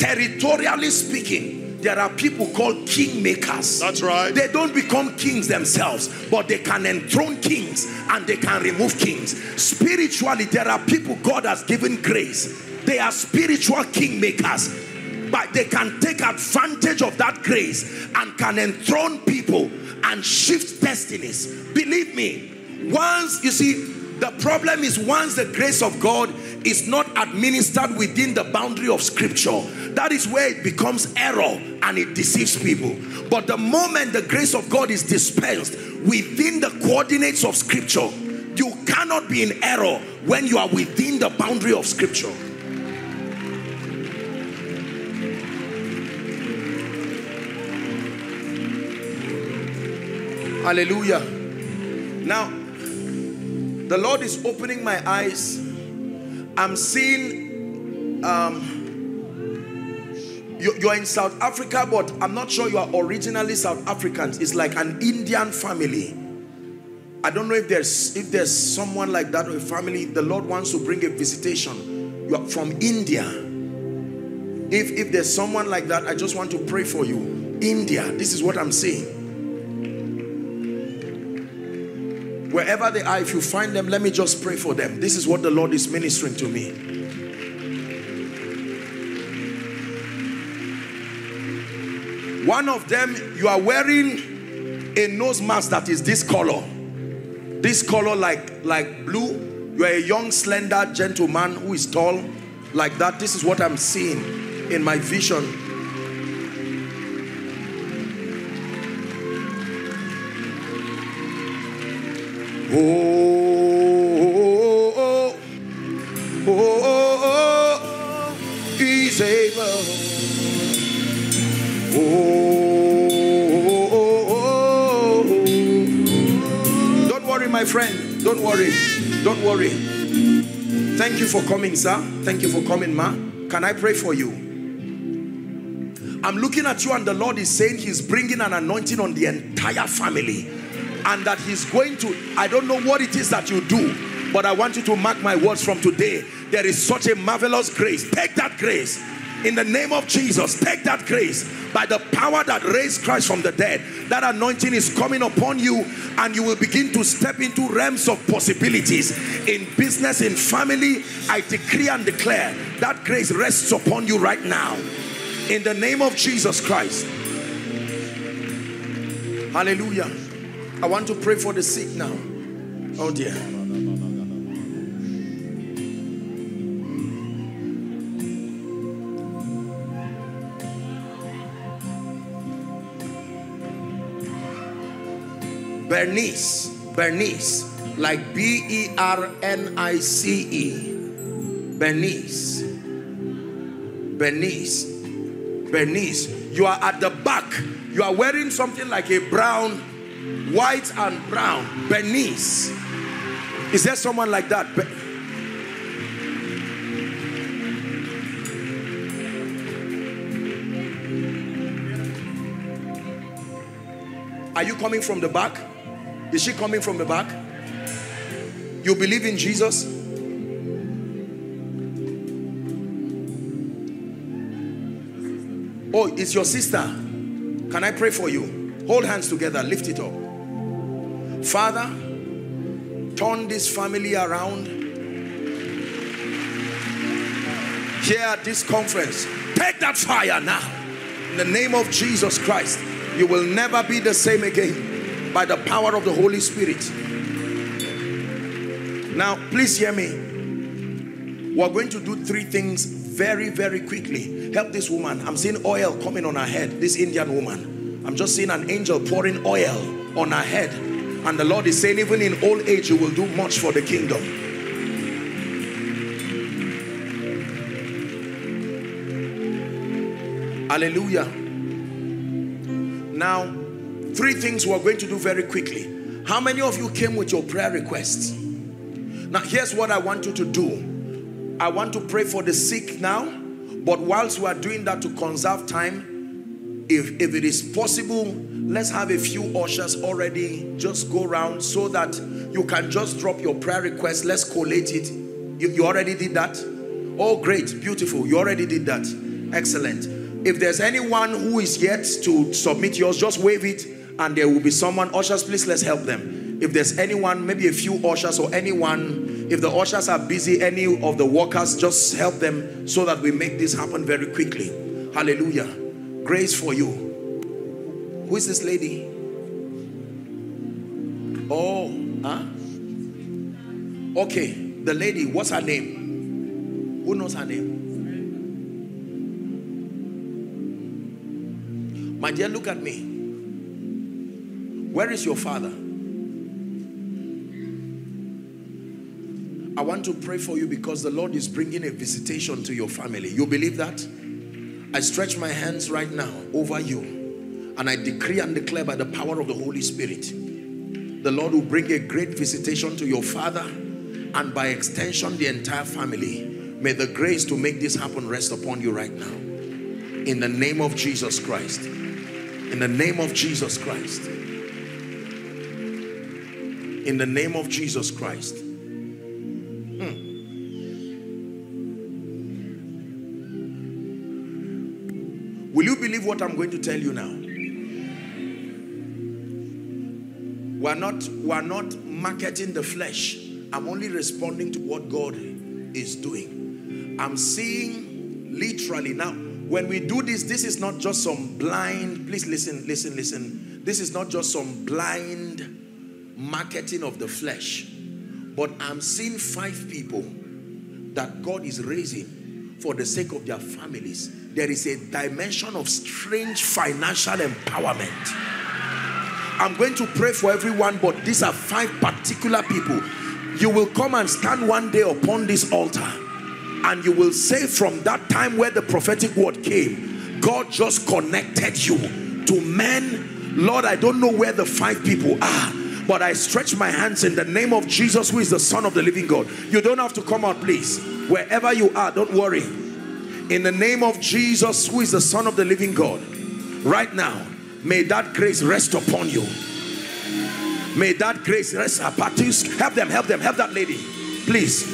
Territorially speaking, there are people called kingmakers. That's right. They don't become kings themselves, but they can enthrone kings and they can remove kings. Spiritually, there are people God has given grace. They are spiritual kingmakers. But they can take advantage of that grace and can enthrone people and shift destinies. Believe me. Once, you see, the problem is once the grace of God is not administered within the boundary of Scripture, that is where it becomes error and it deceives people. But the moment the grace of God is dispensed within the coordinates of Scripture, you cannot be in error when you are within the boundary of Scripture. Hallelujah. Now, the Lord is opening my eyes. I'm seeing um, you, you're in South Africa, but I'm not sure you are originally South Africans. It's like an Indian family. I don't know if there's if there's someone like that or a family. The Lord wants to bring a visitation. You are from India. If if there's someone like that, I just want to pray for you. India. This is what I'm saying. Wherever they are, if you find them, let me just pray for them. This is what the Lord is ministering to me. One of them, you are wearing a nose mask that is this color. This color like, like blue. You are a young, slender gentleman who is tall like that. This is what I'm seeing. in my vision. Oh, oh, oh, oh, oh, he's able. Oh, oh, oh, don't worry, my friend. Don't worry. Don't worry. Thank you for coming, sir. Thank you for coming, ma. Can I pray for you? I'm looking at you and the Lord is saying he's bringing an anointing on the entire family. And that he's going to, I don't know what it is that you do, but I want you to mark my words from today. There is such a marvelous grace. Take that grace. In the name of Jesus, take that grace. By the power that raised Christ from the dead, that anointing is coming upon you and you will begin to step into realms of possibilities. In business, in family, I decree and declare that grace rests upon you right now. In the name of Jesus Christ. Hallelujah. I want to pray for the sick now. Oh dear. Bernice. Bernice. Like B E R N I C E. Bernice. Bernice. Bernice. You are at the back. You are wearing something like a brown, white and brown. Bernice. Is there someone like that? Be Are you coming from the back? Is she coming from the back? You believe in Jesus? Oh, it's your sister. Can I pray for you? Hold hands together. Lift it up. Father, turn this family around. Here at this conference, take that fire now. In the name of Jesus Christ, you will never be the same again by the power of the Holy Spirit. Now, please hear me. We're going to do three things very, very quickly. Help this woman. I'm seeing oil coming on her head, this Indian woman. I'm just seeing an angel pouring oil on her head. And the Lord is saying, even in old age, you will do much for the kingdom. Hallelujah. Now, three things we're going to do very quickly. How many of you came with your prayer requests? Now, here's what I want you to do. I want to pray for the sick now. But whilst we are doing that, to conserve time, If, if it is possible, let's have a few ushers already just go around so that you can just drop your prayer request. Let's collate it. You, you already did that? Oh, great. Beautiful. You already did that. Excellent. If there's anyone who is yet to submit yours, just wave it and there will be someone. Ushers, please, let's help them. If there's anyone, maybe a few ushers or anyone, if the ushers are busy, any of the workers, just help them so that we make this happen very quickly. Hallelujah. Grace for you. Who is this lady? Oh, huh? Okay, the lady, what's her name? Who knows her name? My dear, look at me. Where is your father? I want to pray for you because the Lord is bringing a visitation to your family. You believe that? I stretch my hands right now over you and I decree and declare by the power of the Holy Spirit, the Lord will bring a great visitation to your father and by extension the entire family. May the grace to make this happen rest upon you right now. In the name of Jesus Christ. In the name of Jesus Christ. In the name of Jesus Christ. Will you believe what I'm going to tell you now? We're not, we're not marketing the flesh. I'm only responding to what God is doing. I'm seeing literally now. When we do this, this is not just some blind, please listen, listen, listen. This is not just some blind marketing of the flesh. But I'm seeing five people that God is raising for the sake of their families. there is a dimension of strange financial empowerment. I'm going to pray for everyone, but these are five particular people. You will come and stand one day upon this altar, and you will say, from that time where the prophetic word came, God just connected you to men. Lord, I don't know where the five people are, but I stretch my hands in the name of Jesus, who is the Son of the living God. You don't have to come out, please. Wherever you are, don't worry. In the name of Jesus, who is the Son of the living God, right now, may that grace rest upon you. May that grace rest upon you. Help them, help them, help that lady, please.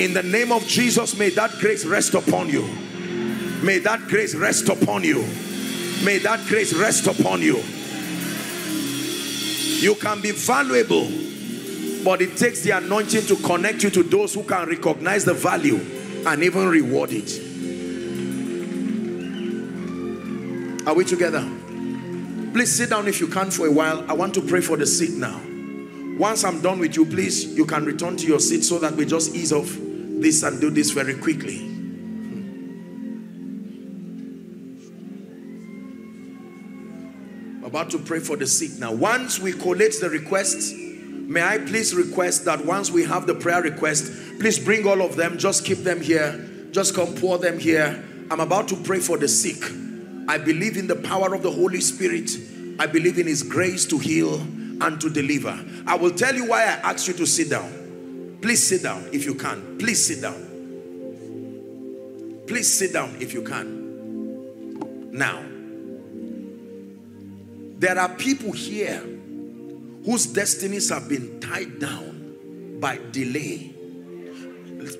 In the name of Jesus, may that grace rest upon you. May that grace rest upon you. May that grace rest upon you. You can be valuable, but it takes the anointing to connect you to those who can recognize the value and even reward it. Are we together? Please sit down if you can for a while. I want to pray for the sick now. Once I'm done with you, please, you can return to your seat so that we just ease off this and do this very quickly. I'm about to pray for the sick now. Once we collate the requests, may I please request that once we have the prayer request, please bring all of them, just keep them here, just come pour them here. I'm about to pray for the sick. I believe in the power of the Holy Spirit. I believe in His grace to heal and to deliver. I will tell you why I asked you to sit down. Please sit down if you can. Please sit down. Please sit down if you can. Now, there are people here whose destinies have been tied down by delay.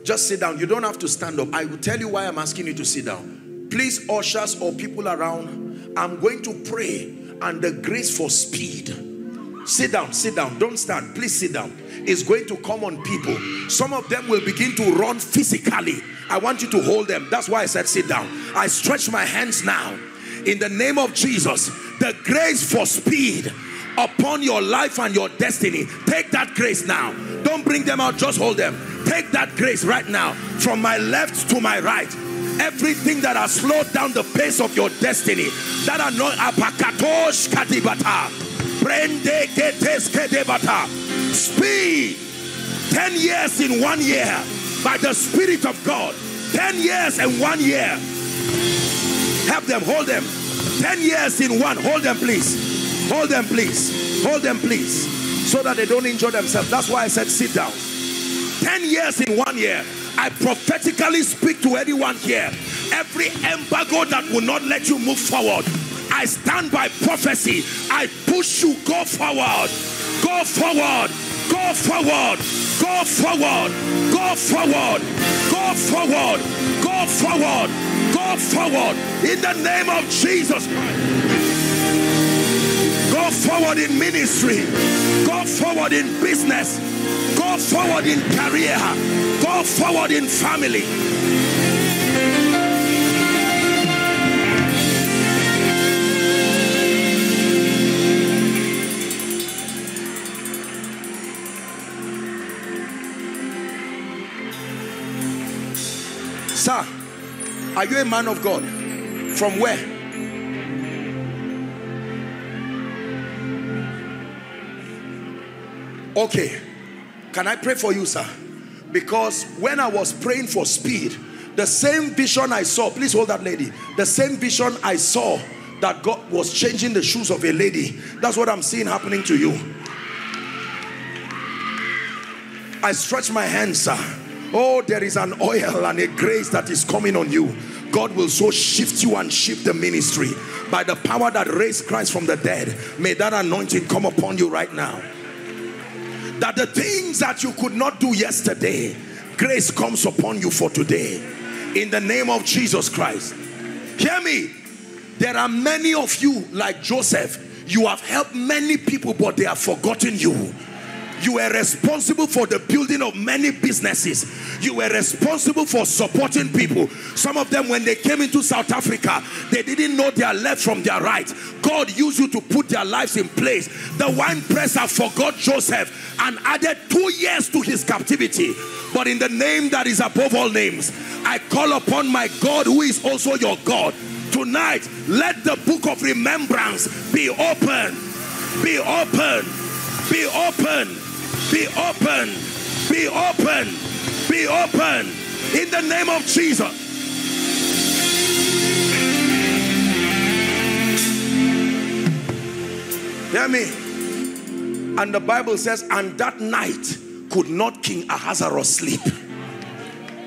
Just sit down. You don't have to stand up. I will tell you why I'm asking you to sit down. Please, ushers or people around, I'm going to pray under grace for speed. Sit down, sit down, don't stand, please sit down. It's going to come on people. Some of them will begin to run physically. I want you to hold them. That's why I said sit down. I stretch my hands now. In the name of Jesus, the grace for speed upon your life and your destiny. Take that grace now. Don't bring them out, just hold them. Take that grace right now. From my left to my right. Everything that has slowed down the pace of your destiny. That are not apakatosh katibata. Speed. ten years in one year by the Spirit of God. ten years in one year. Help them, hold them. ten years in one. Hold them, please. Hold them, please. Hold them, please. So that they don't injure themselves. That's why I said sit down. ten years in one year. I prophetically speak to anyone here. Every embargo that will not let you move forward, I stand by prophecy. I push you. Go forward. Go forward. Go forward. Go forward. Go forward. Go forward. Go forward. Go forward. In the name of Jesus Christ. Go forward in ministry. Go forward in business. Go forward in career. Go forward in family. Sir, are you a man of God? From where? Okay. Can I pray for you, sir? Because when I was praying for speed, the same vision I saw, please hold that lady, the same vision I saw that God was changing the shoes of a lady, that's what I'm seeing happening to you. I stretch my hands, sir. Oh, there is an oil and a grace that is coming on you. God will so shift you and shift the ministry. By the power that raised Christ from the dead, may that anointing come upon you right now. That the things that you could not do yesterday, grace comes upon you for today. In the name of Jesus Christ. Hear me. There are many of you like Joseph. You have helped many people, but they have forgotten you. You were responsible for the building of many businesses. You were responsible for supporting people. Some of them, when they came into South Africa, they didn't know their left from their right. God used you to put their lives in place. The wine presser forgot Joseph and added two years to his captivity. But in the name that is above all names, I call upon my God, who is also your God. Tonight, let the book of remembrance be open, be open, be open, be open, be open, be open, in the name of Jesus. Hear me? And the Bible says, and that night could not King Ahasuerus sleep.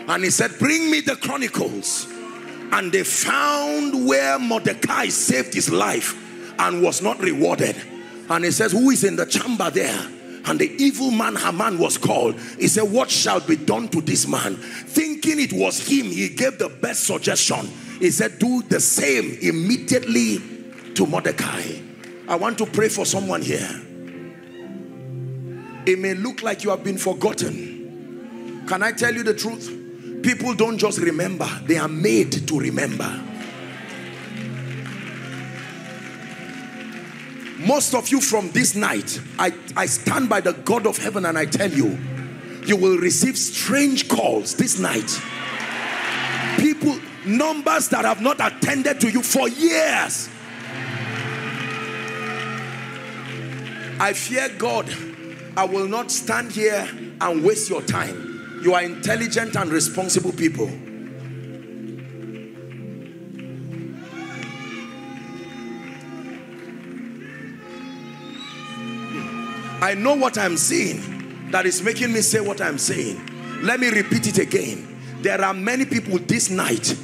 And he said, bring me the chronicles. And they found where Mordecai saved his life and was not rewarded. And he says, who is in the chamber there? And the evil man Haman was called. He said, what shall be done to this man? Thinking it was him, he gave the best suggestion. He said, do the same immediately to Mordecai. I want to pray for someone here. It may look like you have been forgotten. Can I tell you the truth? People don't just remember, they are made to remember. Most of you from this night, I, I stand by the God of heaven and I tell you, you will receive strange calls this night. People, numbers that have not attended to you for years. I fear God, I will not stand here and waste your time. You are intelligent and responsible people. I know what I'm saying that is making me say what I'm saying. Let me repeat it again. There are many people this night.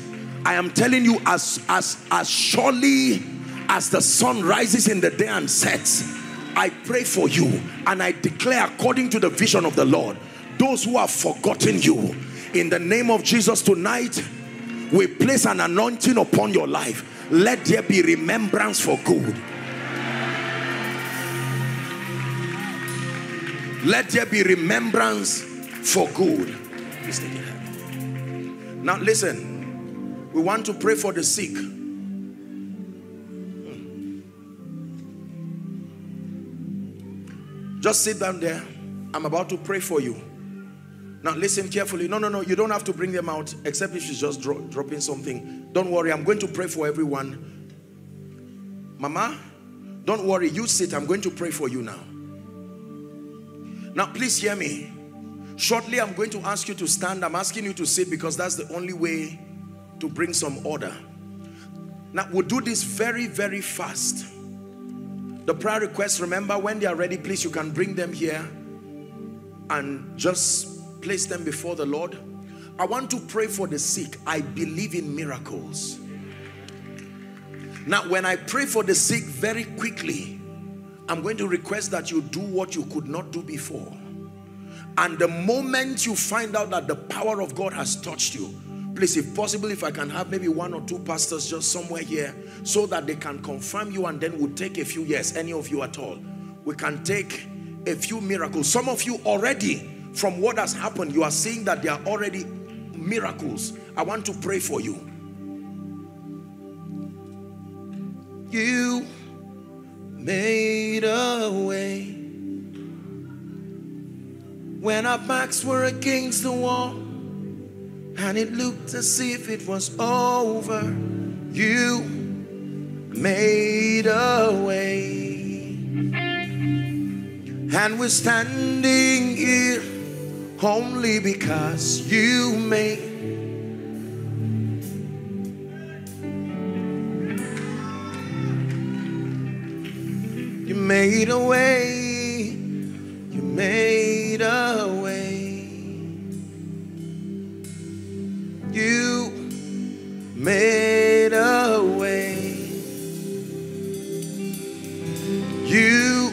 I am telling you, as, as, as surely as the sun rises in the day and sets, I pray for you and I declare according to the vision of the Lord. Those who have forgotten you, in the name of Jesus, tonight we place an anointing upon your life. Let there be remembrance for good. Let there be remembrance for good. Now listen, we want to pray for the sick. Just sit down there. I'm about to pray for you. Now listen carefully. No, no, no. You don't have to bring them out, except if she's just dro dropping something. Don't worry. I'm going to pray for everyone. Mama, don't worry. You sit. I'm going to pray for you now. Now, please hear me. Shortly, I'm going to ask you to stand. I'm asking you to sit because that's the only way to bring some order. Now, we'll do this very, very fast. The prayer requests, remember, when they are ready, please, you can bring them here and just place them before the Lord. I want to pray for the sick. I believe in miracles. Now, when I pray for the sick, very quickly, I'm going to request that you do what you could not do before. And the moment you find out that the power of God has touched you, please, if possible, if I can have maybe one or two pastors just somewhere here so that they can confirm you, and then we'll take a few years, any of you at all. We can take a few miracles. Some of you already, from what has happened, you are seeing that there are already miracles. I want to pray for you. You made a way when our backs were against the wall and it looked as if it was over. You made a way, and we're standing here only because you made. You made a way. You made a way. You made a way. You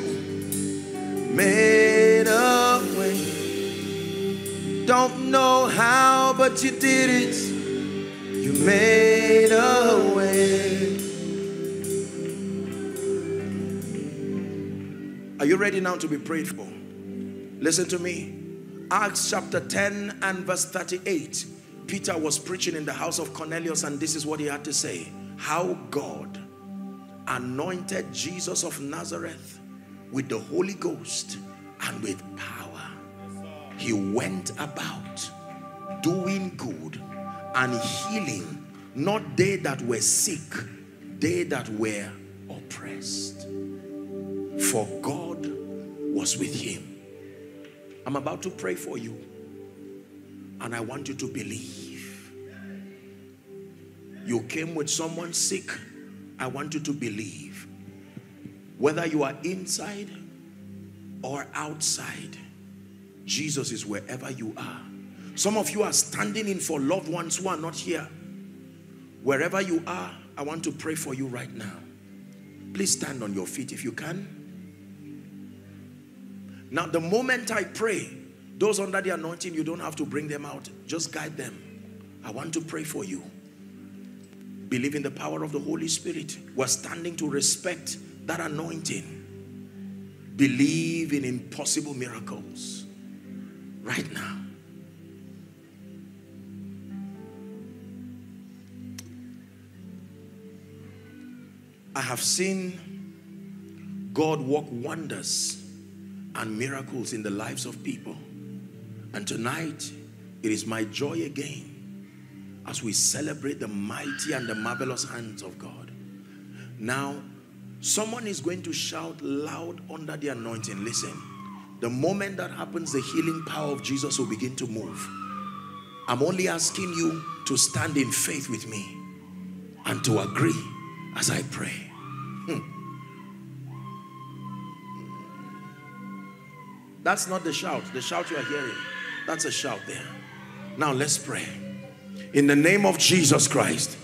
made a way. Don't know how, but you did it. You made a way. Are you ready now to be prayed for? Listen to me. Acts chapter ten and verse thirty-eight. Peter was preaching in the house of Cornelius, and this is what he had to say. How God anointed Jesus of Nazareth with the Holy Ghost and with power. He went about doing good and healing, not they that were sick, they that were oppressed. For God was with him. I'm about to pray for you, and I want you to believe. You came with someone sick. I want you to believe. Whether you are inside or outside, Jesus is wherever you are. Some of you are standing in for loved ones who are not here. Wherever you are, I want to pray for you right now. Please stand on your feet if you can. Now, the moment I pray, those under the anointing, you don't have to bring them out. Just guide them. I want to pray for you. Believe in the power of the Holy Spirit. We're standing to respect that anointing. Believe in impossible miracles right now. I have seen God work wonders and miracles in the lives of people. And tonight, it is my joy again as we celebrate the mighty and the marvelous hands of God. Now, someone is going to shout loud under the anointing. Listen, the moment that happens, the healing power of Jesus will begin to move. I'm only asking you to stand in faith with me and to agree as I pray. Hmm. That's not the shout. The shout you are hearing, that's a shout there. Now let's pray. In the name of Jesus Christ.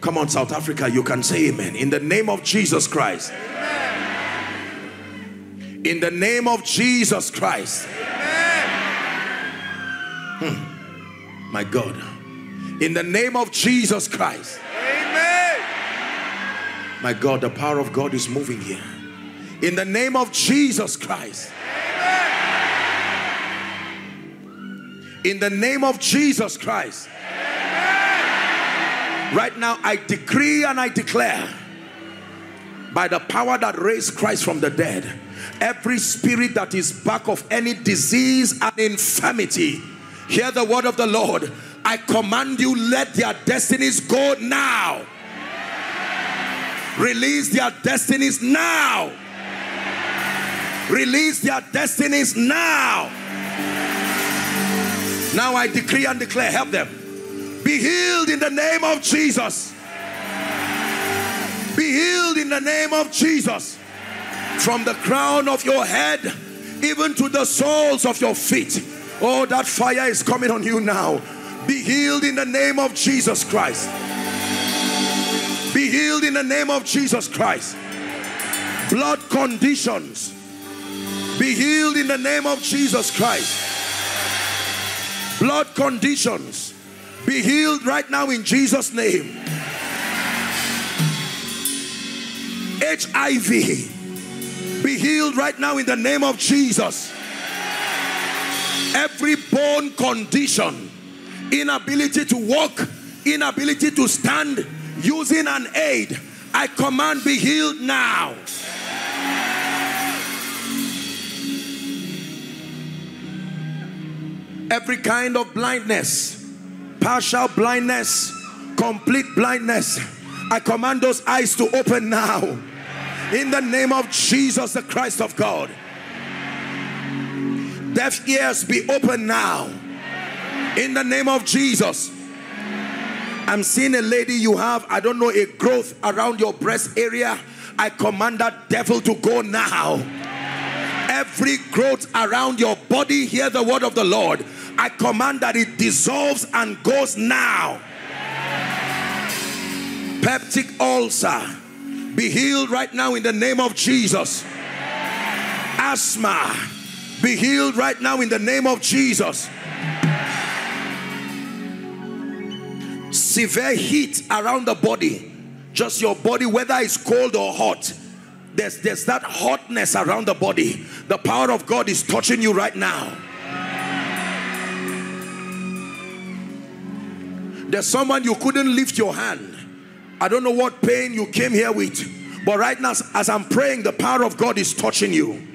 Come on, South Africa, you can say amen. In the name of Jesus Christ. Amen. In the name of Jesus Christ. Amen. Hmm. My God. In the name of Jesus Christ. Amen. My God, the power of God is moving here. In the name of Jesus Christ. In the name of Jesus Christ. Amen. Right now, I decree and I declare by the power that raised Christ from the dead, every spirit that is back of any disease and infirmity, hear the word of the Lord. I command you, let their destinies go now. Release their destinies now. Release their destinies now. Now I decree and declare, help them. Be healed in the name of Jesus. Be healed in the name of Jesus. From the crown of your head, even to the soles of your feet. Oh, that fire is coming on you now. Be healed in the name of Jesus Christ. Be healed in the name of Jesus Christ. Blood conditions. Be healed in the name of Jesus Christ. Blood conditions, be healed right now in Jesus' name. H I V, be healed right now in the name of Jesus. Every bone condition, inability to walk, inability to stand, using an aid, I command, be healed now. Every kind of blindness, partial blindness, complete blindness, I command those eyes to open now. In the name of Jesus, the Christ of God. Deaf ears, be open now. In the name of Jesus. I'm seeing a lady, you have, I don't know, a growth around your breast area. I command that devil to go now. Every growth around your body, hear the word of the Lord. I command that it dissolves and goes now. Peptic ulcer, be healed right now in the name of Jesus. Asthma, be healed right now in the name of Jesus. Severe heat around the body, just your body, whether it's cold or hot, There's, there's that hotness around the body. The power of God is touching you right now. There's someone you couldn't lift your hand. I don't know what pain you came here with, but right now, as I'm praying, the power of God is touching you.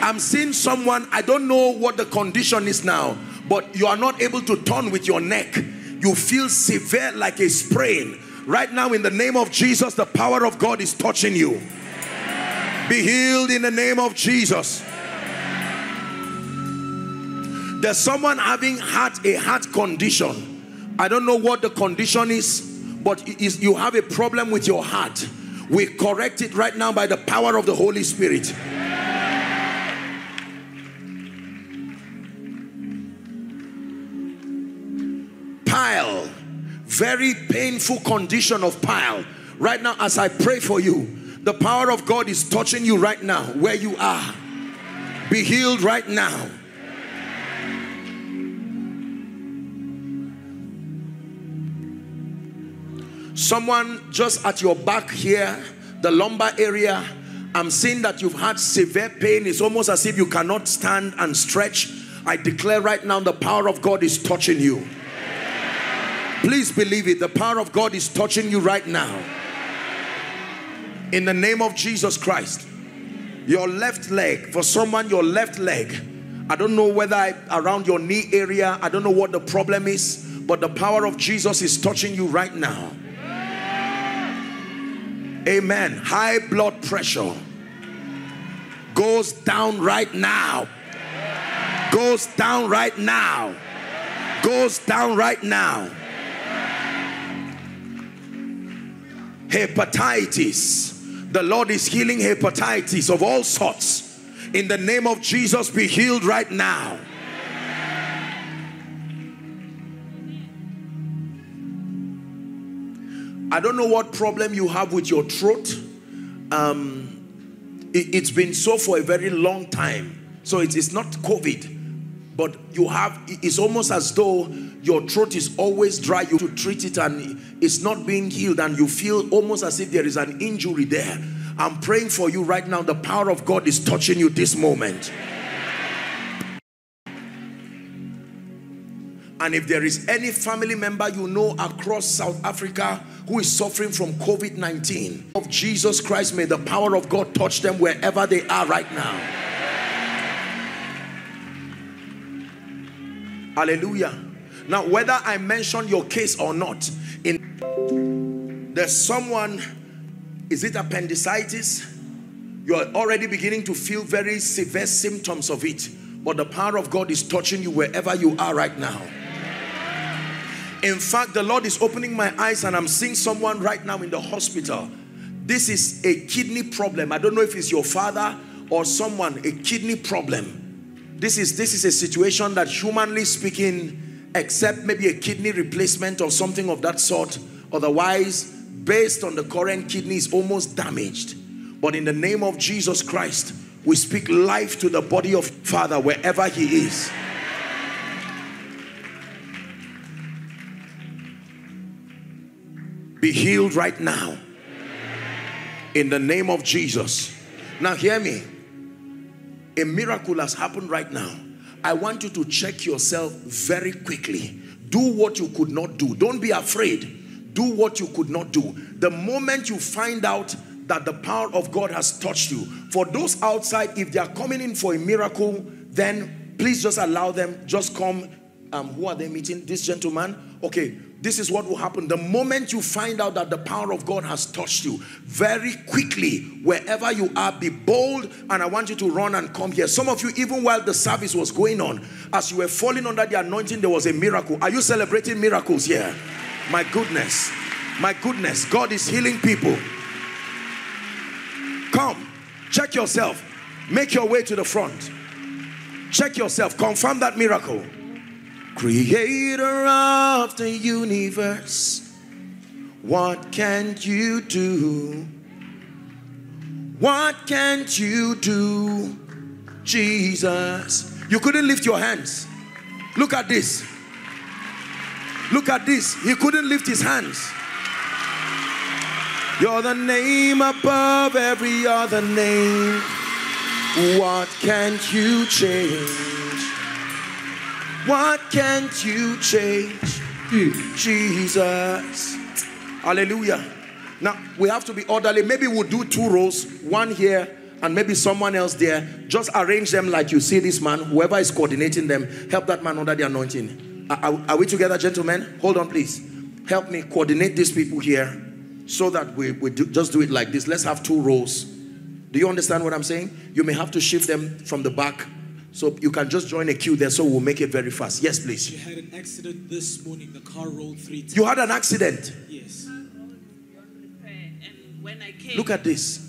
I'm seeing someone, I don't know what the condition is now, but you are not able to turn with your neck. You feel severe, like a sprain. Right now, in the name of Jesus, the power of God is touching you. Be healed in the name of Jesus. There's someone having heart, a heart condition. I don't know what the condition is, but it is, you have a problem with your heart. We correct it right now by the power of the Holy Spirit. Pile, very painful condition of pile. Right now, as I pray for you, the power of God is touching you right now, where you are. Be healed right now. Someone just at your back here, the lumbar area, I'm seeing that you've had severe pain. It's almost as if you cannot stand and stretch. I declare right now, the power of God is touching you. Please believe it. The power of God is touching you right now. In the name of Jesus Christ. Your left leg, for someone, your left leg. I don't know whether I, around your knee area, I don't know what the problem is, but the power of Jesus is touching you right now. Amen. High blood pressure goes down right now. Goes down right now. Goes down right now. Hepatitis. The Lord is healing hepatitis of all sorts. In the name of Jesus, be healed right now. I don't know what problem you have with your throat. Um, it, it's been so for a very long time. So it, it's not COVID. But you have, it's almost as though your throat is always dry. You to treat it and it's not being healed. And you feel almost as if there is an injury there. I'm praying for you right now. The power of God is touching you this moment. And if there is any family member you know across South Africa who is suffering from COVID nineteen, of Jesus Christ, may the power of God touch them wherever they are right now. Hallelujah. Now, whether I mention your case or not, in there's someone, is it appendicitis? You're already beginning to feel very severe symptoms of it, but the power of God is touching you wherever you are right now. In fact, the Lord is opening my eyes and I'm seeing someone right now in the hospital. This is a kidney problem. I don't know if it's your father or someone, a kidney problem. This is, this is a situation that, humanly speaking, except maybe a kidney replacement or something of that sort, otherwise, based on the current kidney, is almost damaged. But in the name of Jesus Christ, we speak life to the body of Father wherever he is. Be healed right now in the name of Jesus. Now hear me, a miracle has happened right now. I want you to check yourself very quickly. Do what you could not do. Don't be afraid. Do what you could not do. The moment you find out that the power of God has touched you, for those outside, if they are coming in for a miracle, then please just allow them, just come. Um, who are they meeting? This gentleman? Okay, this is what will happen. The moment you find out that the power of God has touched you, very quickly, wherever you are, be bold, and I want you to run and come here. Some of you, even while the service was going on, as you were falling under the anointing, there was a miracle. Are you celebrating miracles here? My goodness. My goodness. God is healing people. Come. Check yourself. Make your way to the front. Check yourself. Confirm that miracle. Creator of the universe, what can't you do? What can't you do, Jesus? You couldn't lift your hands. Look at this. Look at this. He couldn't lift his hands. You're the name above every other name. What can't you change? What can't you change? Jesus. Hallelujah. Now, we have to be orderly. Maybe we'll do two rows. One here and maybe someone else there. Just arrange them like you see this man. Whoever is coordinating them, help that man under the anointing. Are, are, are we together, gentlemen? Hold on, please. Help me coordinate these people here so that we, we do, just do it like this. Let's have two rows. Do you understand what I'm saying? You may have to shift them from the back. So you can just join a queue there, so we'll make it very fast. Yes, please. You had an accident this morning. The car rolled three times. You had an accident? Yes. And when I came, look at this.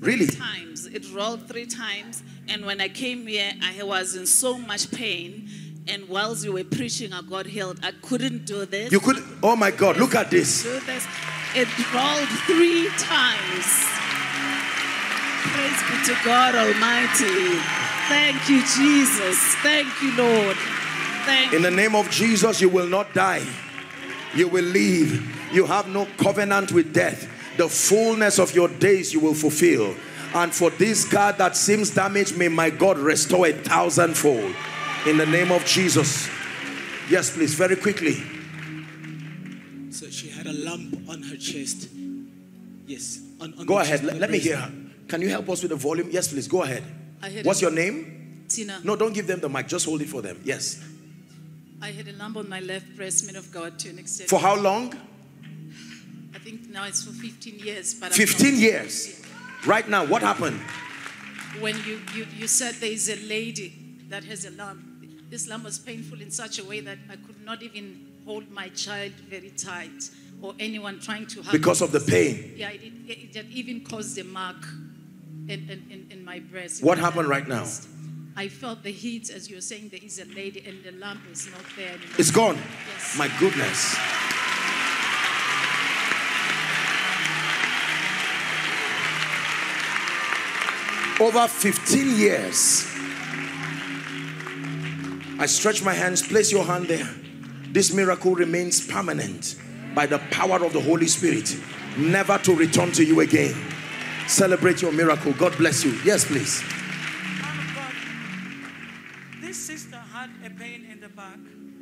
Really? Times. It rolled three times. And when I came here, I was in so much pain. And whilst you were preaching, I got healed. I couldn't do this. You could? Oh, my God. Look at this. Do this. It rolled three times. Praise be to God Almighty. Thank you, Jesus. Thank you, Lord. Thank In the name of Jesus, you will not die. You will live. You have no covenant with death. The fullness of your days you will fulfill. And for this car that seems damaged, may my God restore it thousandfold. In the name of Jesus. Yes, please, very quickly. So she had a lump on her chest. Yes. On, on Go ahead. Let, let me hear her. Can you help us with the volume? Yes, please. Go ahead. What's your name? Tina. No, don't give them the mic. Just hold it for them. Yes. I had a lump on my left breast, man of God, to an extent. For how long? I think now it's for fifteen years. But fifteen years? Right now, what happened? When you, you, you said there is a lady that has a lump. This lump was painful in such a way that I could not even hold my child very tight or anyone trying to hug. Because of the pain? Yeah, it, it, it even caused a mark. In, in, in my breast. What happened right now? I felt the heat, as you were saying, there is a lady and the lamp is not there anymore. It's gone? Yes. My goodness. Over fifteen years. I stretch my hands. Place your hand there. This miracle remains permanent by the power of the Holy Spirit, never to return to you again. Celebrate your miracle. God bless you. Yes, please. Man of God, this sister had a pain in the back.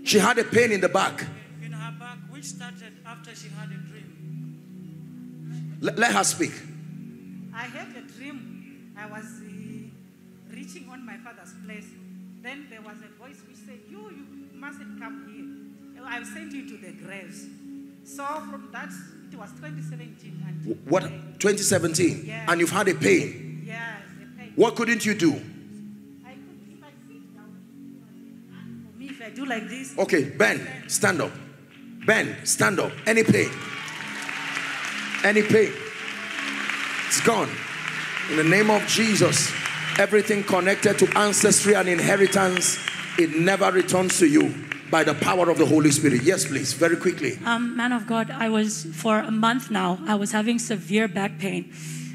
She had a pain in the back? In her back, which started after she had a dream. Let, let her speak. I had a dream. I was uh, reaching on my father's place. Then there was a voice which said, you, you mustn't come here. I'll send you to the graves. So from that... It was twenty seventeen. And what? twenty seventeen? Yeah. And you've had a pain? Yeah, a pain. What couldn't you do? I could, if I sit down, for me, if I do like this. Okay, Ben, stand up. Ben, stand up. Any pain? Any pain? It's gone. In the name of Jesus, everything connected to ancestry and inheritance, it never returns to you. By the power of the Holy Spirit. Yes, please. Very quickly. Um, man of God, I was, for a month now, I was having severe back pain.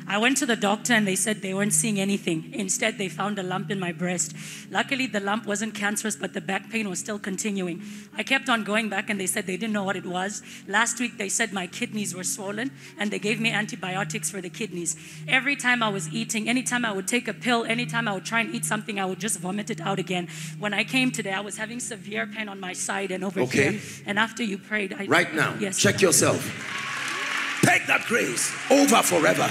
I went to the doctor and they said they weren't seeing anything. Instead, they found a lump in my breast. Luckily, the lump wasn't cancerous, but the back pain was still continuing. I kept on going back and they said they didn't know what it was. Last week, they said my kidneys were swollen and they gave me antibiotics for the kidneys. Every time I was eating, anytime I would take a pill, anytime I would try and eat something, I would just vomit it out again. When I came today, I was having severe pain on my side and over okay. here. And after you prayed, I... Right now, yes, check yourself. Take that grace over forever.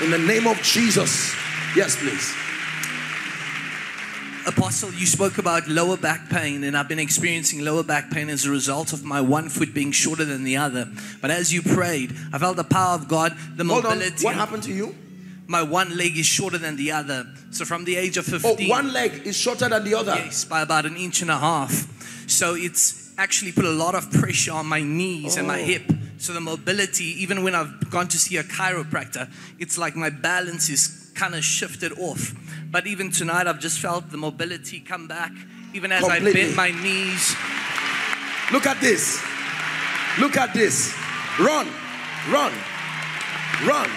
In the name of Jesus. Yes, please. Apostle, you spoke about lower back pain, and I've been experiencing lower back pain as a result of my one foot being shorter than the other. But as you prayed, I felt the power of God, the mobility. Hold on. What happened to you? My one leg is shorter than the other. So from the age of fifteen. Oh, one leg is shorter than the other? Yes, by about an inch and a half. So it's actually put a lot of pressure on my knees oh. and my hip. So the mobility, even when I've gone to see a chiropractor, it's like my balance is kind of shifted off. But even tonight, I've just felt the mobility come back, even as completely. I bent my knees. Look at this. Look at this. Run. Run. Run.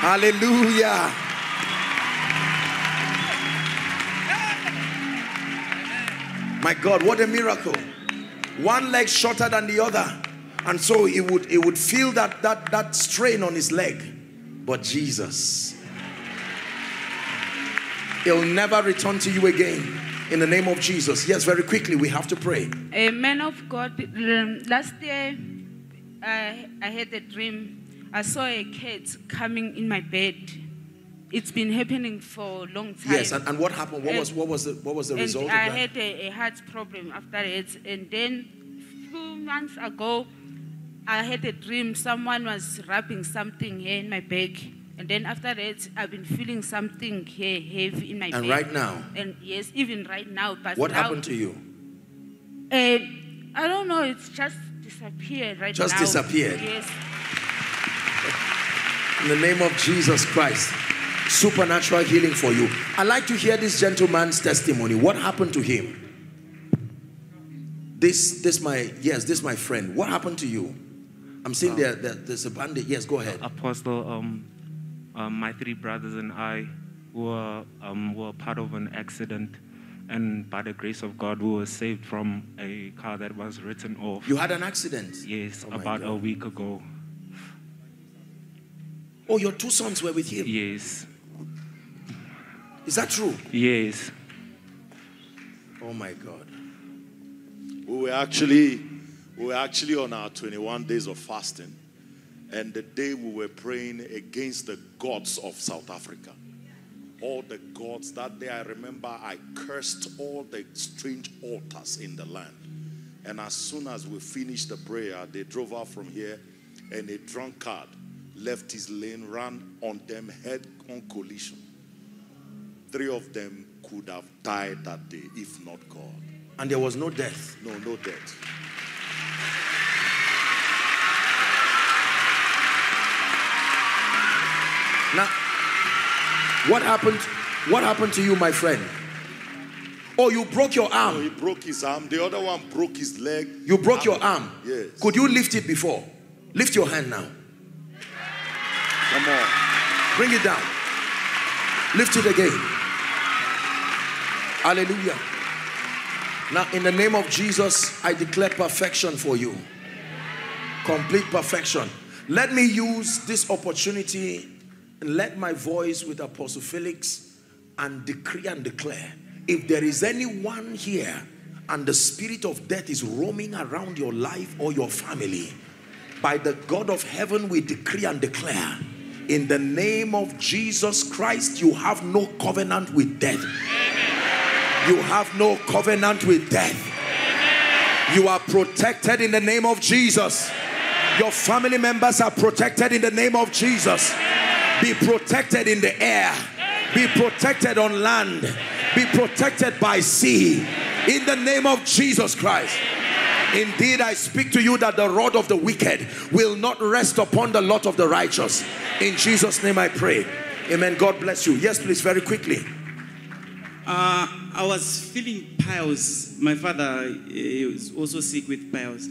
Hallelujah. My God, what a miracle. One leg shorter than the other. And so he would, he would feel that, that, that strain on his leg. But Jesus, he'll never return to you again. In the name of Jesus. Yes, very quickly, we have to pray. A man of God, last year, I, I had a dream. I saw a cat coming in my bed. It's been happening for a long time. Yes, and, and what happened? What and, was what was the what was the and result? I of that? had a, a heart problem after it, and then a few months ago, I had a dream. Someone was wrapping something here in my bag, and then after that, I've been feeling something here heavy in my bag. And right now? And yes, even right now. But what now, happened to you? Uh, I don't know. It's just disappeared right just now. Just disappeared. Yes. In the name of Jesus Christ. Supernatural healing for you. I'd like to hear this gentleman's testimony. What happened to him? This, this my, yes, this my friend. What happened to you? I'm seeing um, there, there, there's a bandit. Yes, go ahead. Apostle, um, uh, my three brothers and I were, um, were part of an accident. And by the grace of God, we were saved from a car that was written off. You had an accident? Yes, oh about a week ago. Oh, your two sons were with him? Yes. Is that true? Yes. Oh my God. We were actually, we were actually on our twenty-one days of fasting, and the day we were praying against the gods of South Africa. All the gods that day, I remember I cursed all the strange altars in the land. And as soon as we finished the prayer, they drove out from here, and a drunkard left his lane, ran on them head on collision. Three of them could have died that day, if not God. And there was no death? No, no death. Now, what happened, what happened to you, my friend? Oh, you broke your arm? No, he broke his arm. The other one broke his leg. You broke arm. your arm? Yes. Could you lift it before? Lift your hand now. Come on. Bring it down. Lift it again. Hallelujah. Now, in the name of Jesus, I declare perfection for you. Complete perfection. Let me use this opportunity and let my voice with Apostle Felix and decree and declare. If there is anyone here and the spirit of death is roaming around your life or your family, by the God of heaven, we decree and declare. In the name of Jesus Christ, you have no covenant with death. Amen. You have no covenant with death. Amen. You are protected in the name of Jesus. Amen. Your family members are protected in the name of Jesus. Amen. Be protected in the air. Amen. Be protected on land. Amen. Be protected by sea. Amen. In the name of Jesus Christ. Indeed, I speak to you that the rod of the wicked will not rest upon the lot of the righteous. In Jesus' name I pray. Amen. God bless you. Yes, please, very quickly. Uh, I was feeling piles. My father is also sick with piles.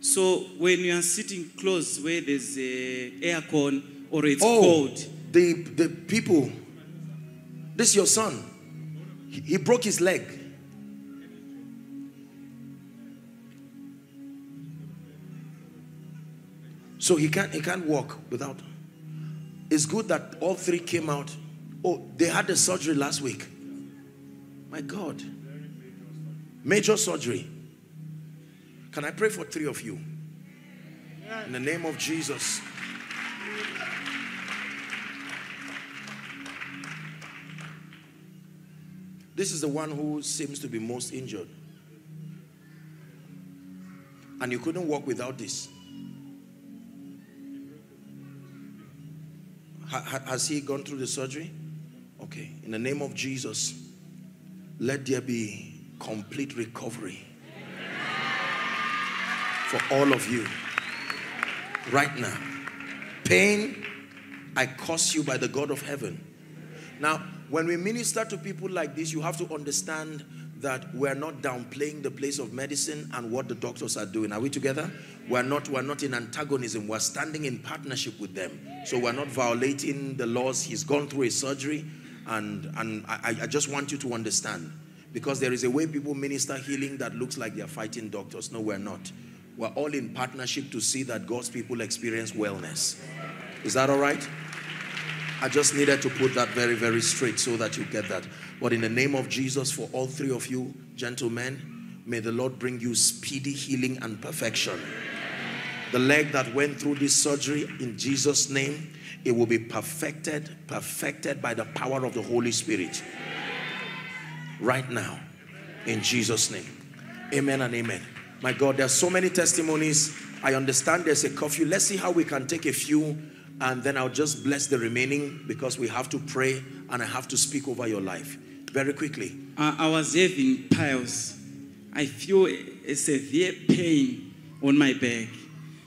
So when you are sitting close where there's a aircon or it's oh, cold. The, the people, this is your son. He, he broke his leg. So he can't, he can't walk without. It's good that all three came out. Oh, they had the surgery last week. My God. Major surgery. Can I pray for three of you? In the name of Jesus. This is the one who seems to be most injured. And you couldn't walk without this. Has he gone through the surgery? Okay. In the name of Jesus, let there be complete recovery for all of you. Right now. Pain, I curse you by the God of heaven. Now, when we minister to people like this, you have to understand that we're not downplaying the place of medicine and what the doctors are doing. Are we together? We're not, we're not in antagonism. We're standing in partnership with them. So we're not violating the laws. He's gone through his surgery. And, and I, I just want you to understand. Because there is a way people minister healing that looks like they're fighting doctors. No, we're not. we're all in partnership to see that God's people experience wellness. Is that all right? I just needed to put that very, very straight so that you get that. But in the name of Jesus, for all three of you, gentlemen, may the Lord bring you speedy healing and perfection. The leg that went through this surgery, in Jesus' name, it will be perfected, perfected by the power of the Holy Spirit. Right now, in Jesus' name. Amen and amen. My God, there are so many testimonies. I understand there's a curfew. Let's see how we can take a few, and then I'll just bless the remaining, because we have to pray and I have to speak over your life. Very quickly. Uh, I was having piles. I feel a, a severe pain on my back.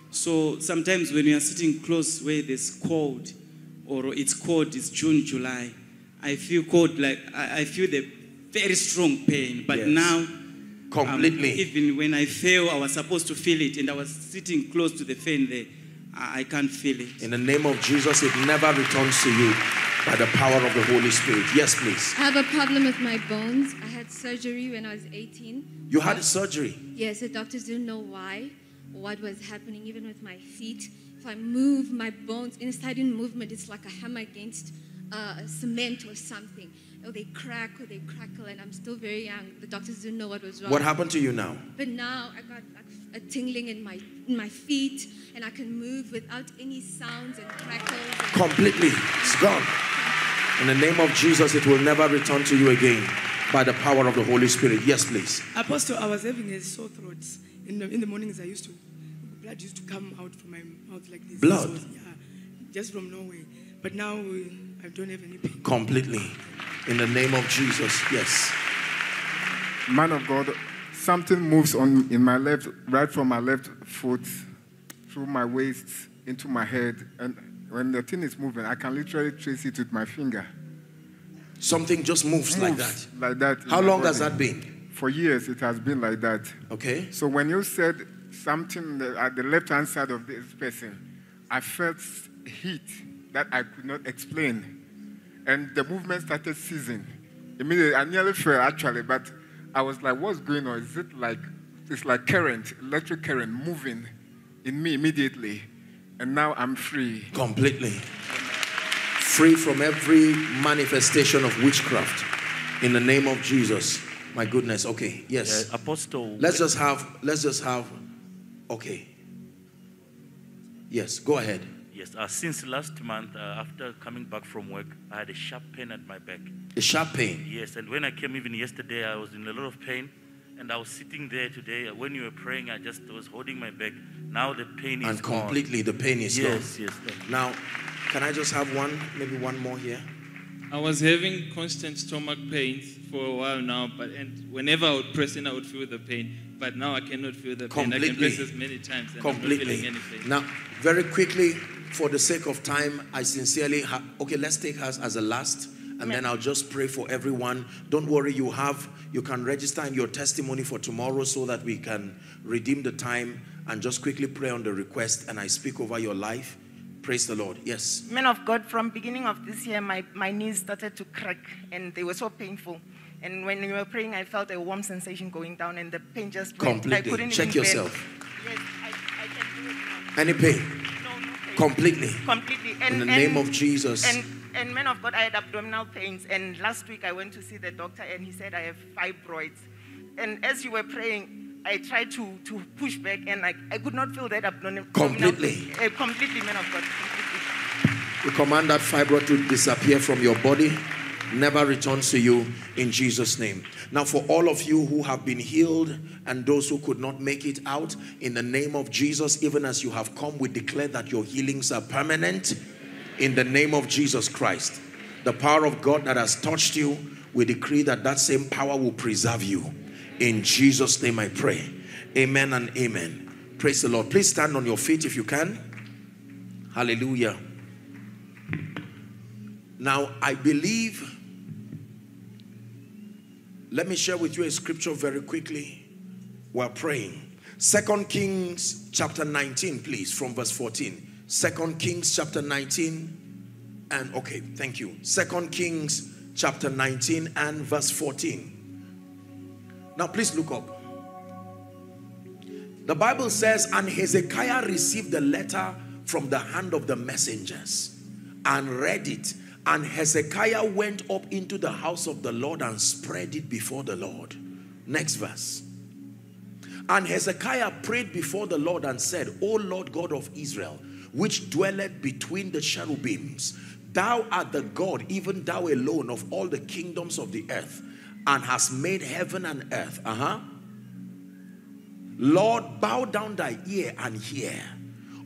So sometimes when you are sitting close where there's cold, or it's cold, it's June, July, I feel cold, like I, I feel the very strong pain. But yes. Now, completely. Um, even when I fell, I was supposed to feel it, and I was sitting close to the pain there. I can't feel it. In the name of Jesus, it never returns to you by the power of the Holy Spirit. Yes, please. I have a problem with my bones. I had surgery when I was eighteen. You had a surgery? Yes, the doctors didn't know why, what was happening, even with my feet. If I move my bones, inside in movement, it's like a hammer against uh, cement or something. Or they crack or they crackle, and I'm still very young. The doctors didn't know what was wrong. What happened to you now? But now I got a tingling in my, in my feet, and I can move without any sounds and crackles. And completely. It's gone. In the name of Jesus, it will never return to you again by the power of the Holy Spirit. Yes, please. Apostle, I was having a sore throat. In the, in the mornings, I used to, blood used to come out from my mouth like this. Blood? So, yeah, just from nowhere. But now I don't have any pain. Completely. In the name of Jesus. Yes. Man of God, something moves on in my left, right from my left foot, through my waist, into my head. And when the thing is moving, I can literally trace it with my finger. Something just moves, moves like that? Like that. How long has that been? For years, it has been like that. Okay. So when you said something at the left-hand side of this person, I felt heat that I could not explain. And the movement started seizing. Immediately, I nearly fell, actually, but I was like, what's going on? Is it like, it's like current, electric current moving in me immediately. And now I'm free. Completely. Free from every manifestation of witchcraft. In the name of Jesus. My goodness. Okay. Yes. Uh, Apostle. Let's just have, let's just have, okay. Yes. Go ahead. Yes, uh, since last month, uh, after coming back from work, I had a sharp pain at my back. A sharp pain? Yes, and when I came even yesterday, I was in a lot of pain, and I was sitting there today. When you were praying, I just was holding my back. Now the pain is gone. And completely the pain is gone. Yes, yes. Now, can I just have one, maybe one more here? I was having constant stomach pains for a while now, but and whenever I would press in, I would feel the pain. But now I cannot feel the pain. I can press as many times, and I'm not feeling anything. Now, very quickly, for the sake of time, I sincerely ha okay, let's take us as a last, and Amen. Then I'll just pray for everyone. Don't worry, you have, you can register in your testimony for tomorrow so that we can redeem the time and just quickly pray on the request, and I speak over your life. Praise the Lord. Yes. Man of God, from beginning of this year, my, my knees started to crack, and they were so painful. And when we were praying, I felt a warm sensation going down, and the pain just went. Completely. I couldn't Check even yourself. Yes, I, I can do it now. Any pain? Completely. Completely. And, in the and, name of Jesus. And, and man of God, I had abdominal pains. And last week I went to see the doctor, and he said I have fibroids. And as you were praying, I tried to, to push back, and I, I could not feel that abdominal pain. Completely. Uh, completely, man of God. Completely. We command that fibroid to disappear from your body. Never returns to you in Jesus' name. Now, for all of you who have been healed and those who could not make it out, in the name of Jesus, even as you have come, we declare that your healings are permanent in the name of Jesus Christ. The power of God that has touched you, we decree that that same power will preserve you. In Jesus' name I pray. Amen and amen. Praise the Lord. Please stand on your feet if you can. Hallelujah. Now, I believe... Let me share with you a scripture very quickly. We're praying. Second Kings chapter nineteen, please, from verse fourteen. Second Kings chapter nineteen and, okay, thank you. Second Kings chapter nineteen and verse fourteen. Now, please look up. The Bible says, and Hezekiah received the letter from the hand of the messengers and read it. And Hezekiah went up into the house of the Lord and spread it before the Lord. Next verse. And Hezekiah prayed before the Lord and said, O Lord God of Israel, which dwelleth between the cherubims, thou art the God, even thou alone, of all the kingdoms of the earth, and hast made heaven and earth. Uh-huh. Lord, bow down thy ear and hear.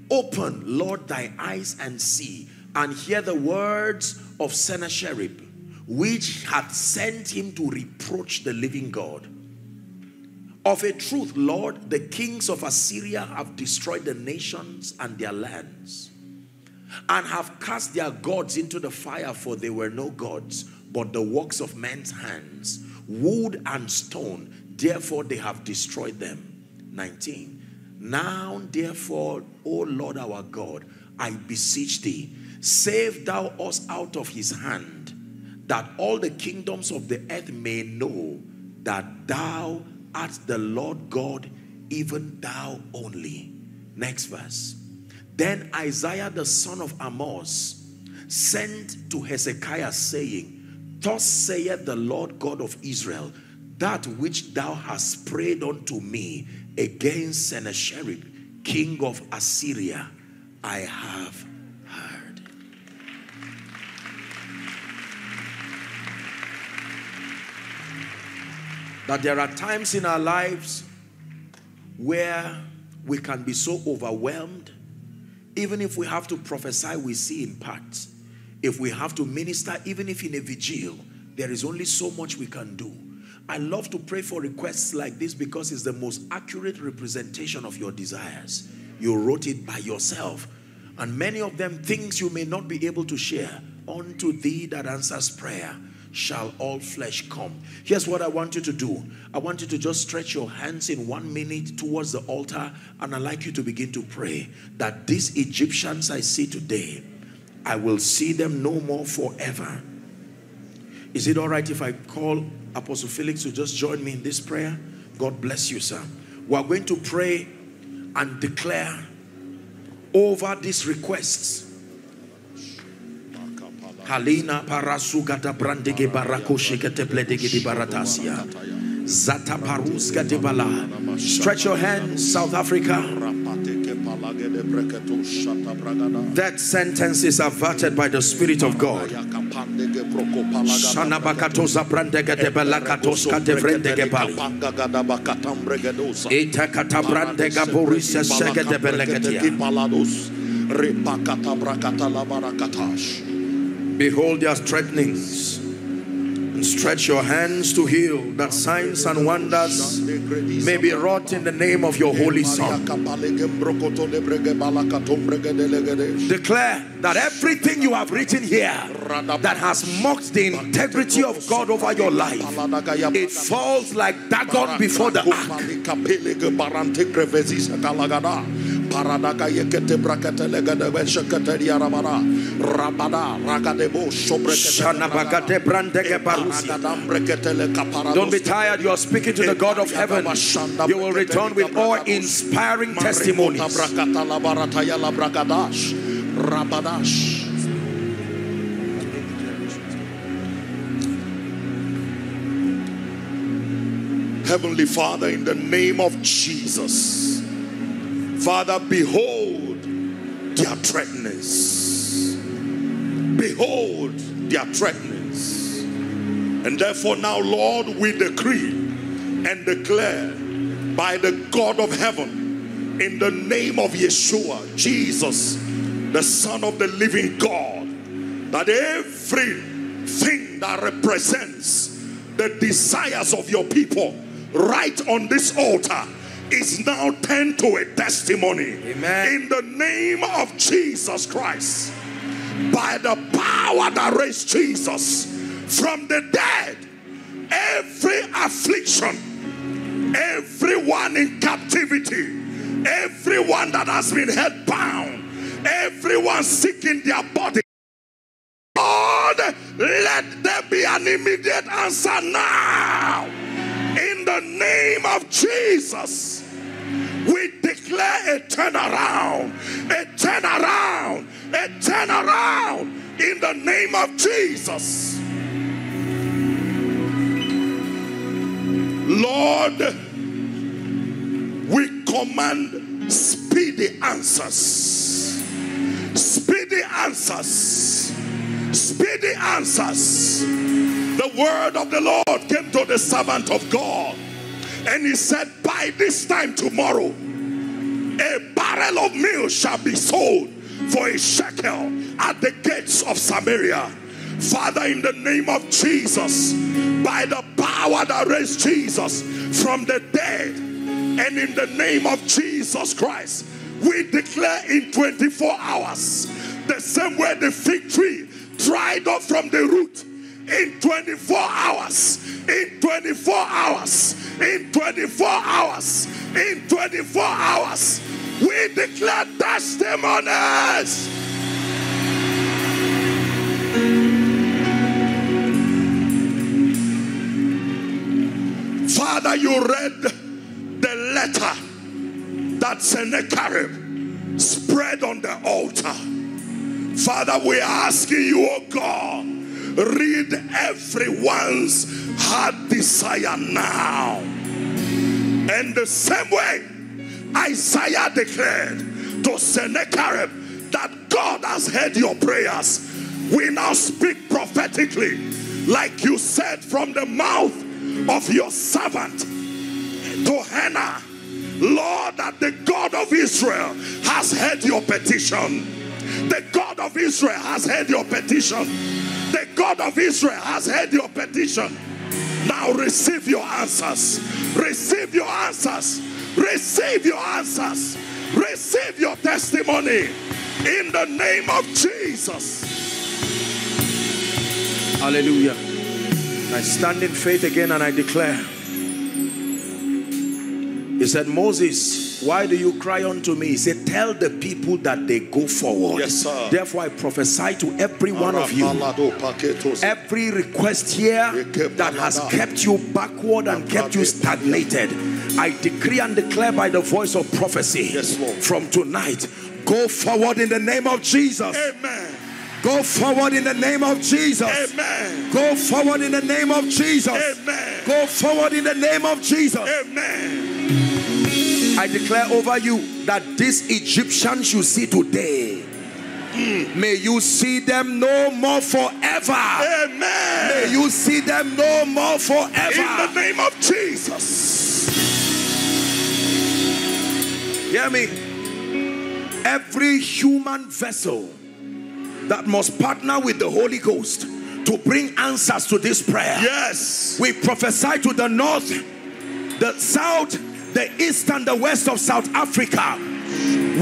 Open, Lord, thy eyes and see, and hear the words of Sennacherib, which hath sent him to reproach the living God. Of a truth, Lord, the kings of Assyria have destroyed the nations and their lands, and have cast their gods into the fire, for they were no gods, but the works of men's hands. Wood and stone, therefore they have destroyed them. nineteen. Now therefore, O Lord our God, I beseech thee, save thou us out of his hand, that all the kingdoms of the earth may know that thou art the Lord God, even thou only. Next verse. Then Isaiah the son of Amos sent to Hezekiah, saying, Thus saith the Lord God of Israel, that which thou hast prayed unto me against Sennacherib, king of Assyria, I have heard. That there are times in our lives where we can be so overwhelmed, even if we have to prophesy, we see in part. If we have to minister, even if in a vigil, there is only so much we can do. I love to pray for requests like this because it's the most accurate representation of your desires. You wrote it by yourself. And many of them, things you may not be able to share. Unto thee that answers prayer shall all flesh come. Here's what I want you to do. I want you to just stretch your hands in one minute towards the altar, and I'd like you to begin to pray that these Egyptians I see today, I will see them no more forever. Is it all right if I call Apostle Felix to just join me in this prayer? God bless you, sir. We are going to pray and declare over these requests. Kalina parasugata brandege barako shekete bledege di baratasia. Zata parusga de bala. Stretch your hands, South Africa. That sentence is averted by the Spirit of God. Shanabakatoza brandege de belakatoska de brandege bali. Itakata brandega borisa sege de belegetia. Behold their threatenings, and stretch your hands to heal, that signs and wonders may be wrought in the name of your Holy Son. Declare that everything you have written here that has mocked the integrity of God over your life, it falls like Dagon before the ark. Don't be tired. You are speaking to the God of heaven. You will return with awe-inspiring testimonies. Heavenly Father, in the name of Jesus, Father, behold their threatenings. Behold their threatenings. And therefore now, Lord, we decree and declare by the God of heaven, in the name of Yeshua, Jesus, the Son of the living God, that everything that represents the desires of your people right on this altar is now turned to a testimony. Amen. In the name of Jesus Christ, by the power that raised Jesus from the dead, every affliction, everyone in captivity, everyone that has been held bound, everyone sick in their body, Lord, let there be an immediate answer now. In the name of Jesus, we declare a turnaround, a turnaround, a turnaround in the name of Jesus. Lord, we command speedy answers, speedy answers, speedy answers. The word of the Lord came to the servant of God, and he said, by this time tomorrow, a barrel of meal shall be sold for a shekel at the gates of Samaria. Father, in the name of Jesus, by the power that raised Jesus from the dead, and in the name of Jesus Christ, we declare in twenty-four hours, the same way the fig tree dried up from the root, in twenty-four hours, in twenty-four hours, in twenty-four hours, in twenty-four hours, we declare testimonies. Father, you read the letter that Sennacherib spread on the altar. Father, we ask you, oh God, read everyone's heart desire now. And the same way Isaiah declared to Sennacherib that God has heard your prayers, we now speak prophetically, like you said from the mouth of your servant to Hannah, Lord, that the God of Israel has heard your petition. The God of Israel has heard your petition. The God of Israel has heard your petition. Now receive your answers. Receive your answers. Receive your answers. Receive your testimony in the name of Jesus. Hallelujah. I stand in faith again and I declare. He said, Moses, why do you cry unto me? He said, tell the people that they go forward. Yes, sir. Therefore, I prophesy to every one of you. Every request here that has kept you backward and kept you stagnated, I decree and declare by the voice of prophecy, yes, Lord, from tonight, go forward in the name of Jesus. Amen. Go forward in the name of Jesus. Amen. Go forward in the name of Jesus. Amen. Go forward in the name of Jesus. Amen. I declare over you that these Egyptians you see today, mm. may you see them no more forever. Amen. May you see them no more forever. In the name of Jesus. Hear me. Every human vessel that must partner with the Holy Ghost to bring answers to this prayer. Yes. We prophesy to the north, the south, the east and the west of South Africa.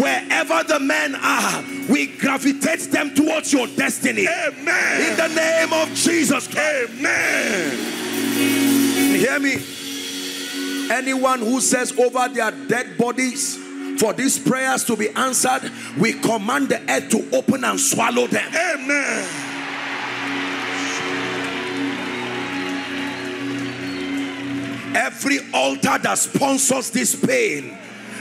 Wherever the men are, we gravitate them towards your destiny. Amen. In the name of Jesus Christ. Amen. Hear me. Anyone who says over their dead bodies for these prayers to be answered, we command the earth to open and swallow them. Amen. Every altar that sponsors this pain,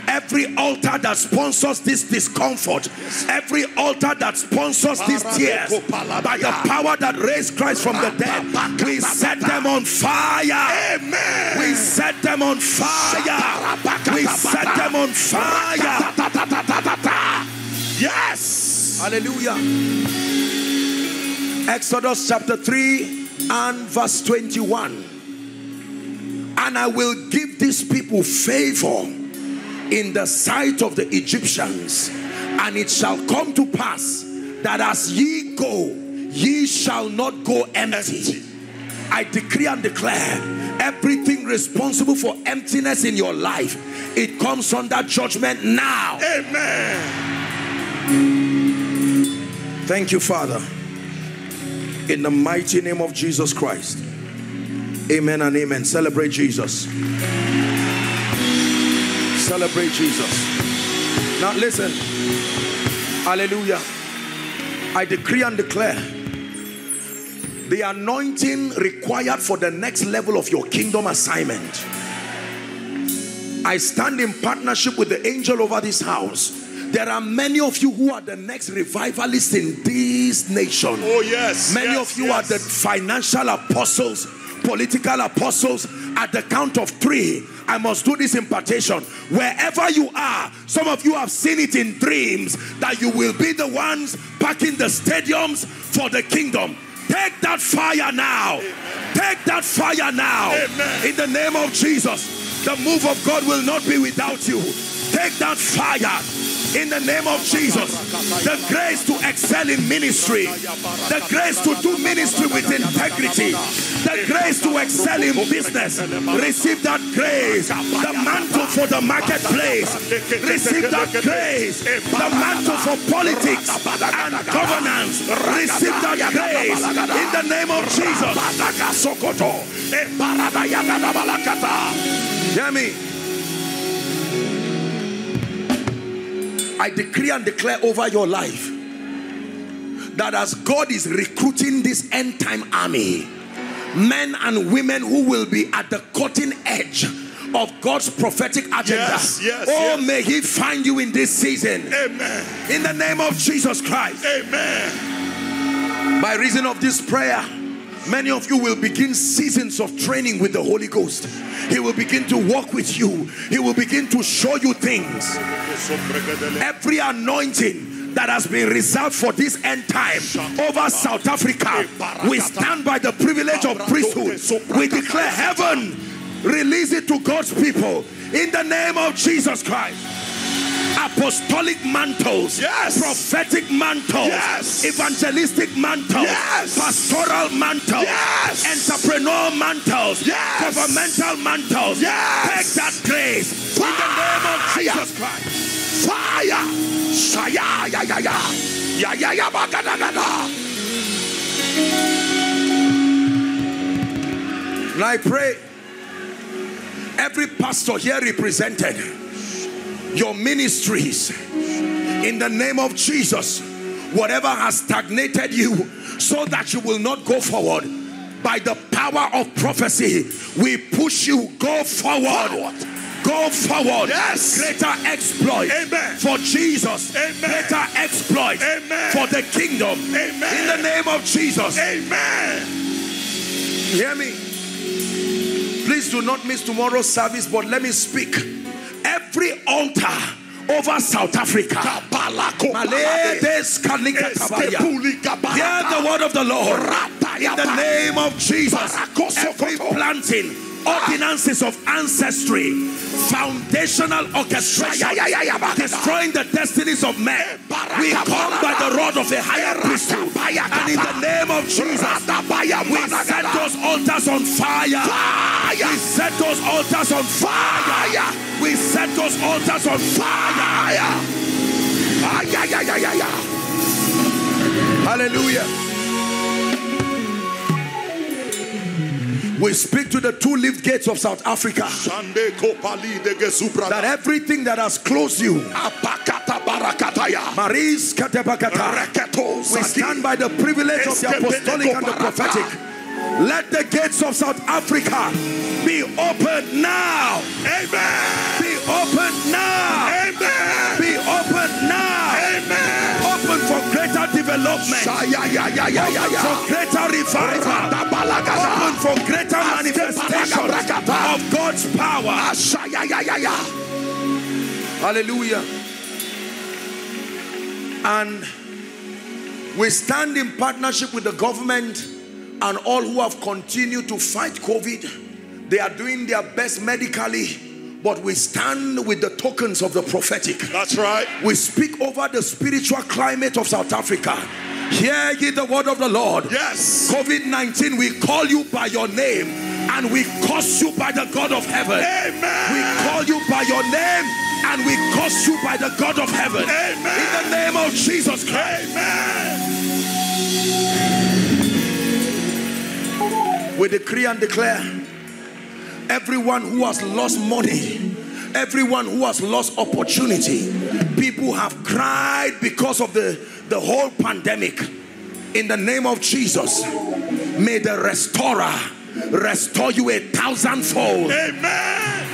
every altar that sponsors this discomfort, yes, every altar that sponsors these tears, by the power that raised Christ from the dead, we set them on fire. Amen. We set them on fire. We set them on fire. Yes. Hallelujah. Exodus chapter three and verse twenty-one. And I will give these people favor in the sight of the Egyptians. And it shall come to pass that as ye go, ye shall not go empty. I decree and declare everything responsible for emptiness in your life, it comes under judgment now. Amen. Thank you, Father. In the mighty name of Jesus Christ. Amen and amen. Celebrate Jesus. Celebrate Jesus. Now listen. Hallelujah. I decree and declare the anointing required for the next level of your kingdom assignment. I stand in partnership with the angel over this house. There are many of you who are the next revivalists in this nation. Oh yes. Many yes, of you yes. are the financial apostles, political apostles. At the count of three, I must do this impartation. Wherever you are, some of you have seen it in dreams that you will be the ones packing the stadiums for the kingdom. Take that fire now. Amen. Take that fire now. Amen. In the name of Jesus, the move of God will not be without you. Take that fire. In the name of Jesus, the grace to excel in ministry, the grace to do ministry with integrity, the grace to excel in business, receive that grace. The mantle for the marketplace, receive that grace. The mantle for politics and governance, receive that grace. In the name of Jesus. Hear me. I decree and declare over your life that as God is recruiting this end time army, men and women who will be at the cutting edge of God's prophetic agenda. Yes, yes, oh, yes. May he find you in this season. Amen. In the name of Jesus Christ. Amen. By reason of this prayer, many of you will begin seasons of training with the Holy Ghost. He will begin to walk with you. He will begin to show you things. Every anointing that has been reserved for this end time over South Africa, we stand by the privilege of priesthood. We declare heaven, release it to God's people in the name of Jesus Christ. Apostolic mantles, yes. Prophetic mantles, yes. Evangelistic mantles, yes. Pastoral mantles, yes. Entrepreneurial mantles, yes. Governmental mantles. Yes. Take that grace. Fire. In the name of Jesus Christ. Fire. Shaya ya ya ya ya ya ya baga da da da. And I pray every pastor here represented, your ministries, in the name of Jesus, whatever has stagnated you so that you will not go forward, by the power of prophecy, we push you, go forward, forward. Go forward. Yes. Greater exploit. Amen. For Jesus. Amen. Greater exploit. Amen. For the kingdom. Amen. In the name of Jesus. Amen. You hear me? Please do not miss tomorrow's service, but let me speak. Every altar over South Africa, hear the word of the Lord. In the name of Jesus, every planting, ordinances of ancestry, foundational orchestration, destroying the destinies of men, we come by the rod of the higher priesthood, and in the name of Jesus, we set those altars on fire. We set those altars on fire. We set those altars on fire. Hallelujah. We speak to the two lift gates of South Africa, that everything that has closed you, we stand by the privilege of the apostolic and the prophetic. Let the gates of South Africa be opened now. Amen. Be opened now. Amen. Be opened now. Amen. Open for greater development. Open for greater revival. Open for greater manifestation of God's power. Hallelujah. And we stand in partnership with the government and all who have continued to fight COVID. They are doing their best medically, but we stand with the tokens of the prophetic. That's right. We speak over the spiritual climate of South Africa. Hear ye the word of the Lord. Yes. COVID nineteen, we call you by your name and we curse you by the God of heaven. Amen. We call you by your name and we curse you by the God of heaven. Amen. In the name of Jesus Christ. Amen. We decree and declare, everyone who has lost money, everyone who has lost opportunity, people have cried because of the, the whole pandemic. In the name of Jesus, may the restorer restore you a thousandfold. Amen.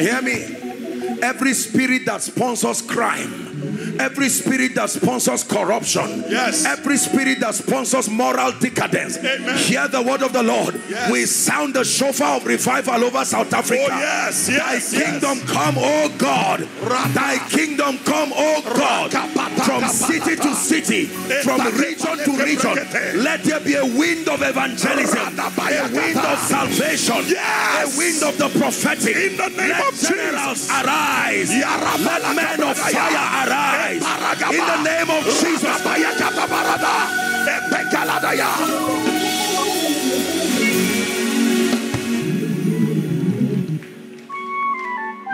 Hear me. Every spirit that sponsors crime, every spirit that sponsors corruption, yes, every spirit that sponsors moral decadence, amen, hear the word of the Lord. Yes. We sound the shofar of revival over South Africa. Oh, yes, yes, thy yes. kingdom come, oh God. Raka. Thy kingdom come, oh God. Raka. From city to city, Raka. From region to region, Raka. Let there be a wind of evangelism, Raka. A wind of salvation, yes, a wind of the prophetic. In the name let of generals Jesus. Arise. Yarabala. Let men of fire arise. In the name of Jesus.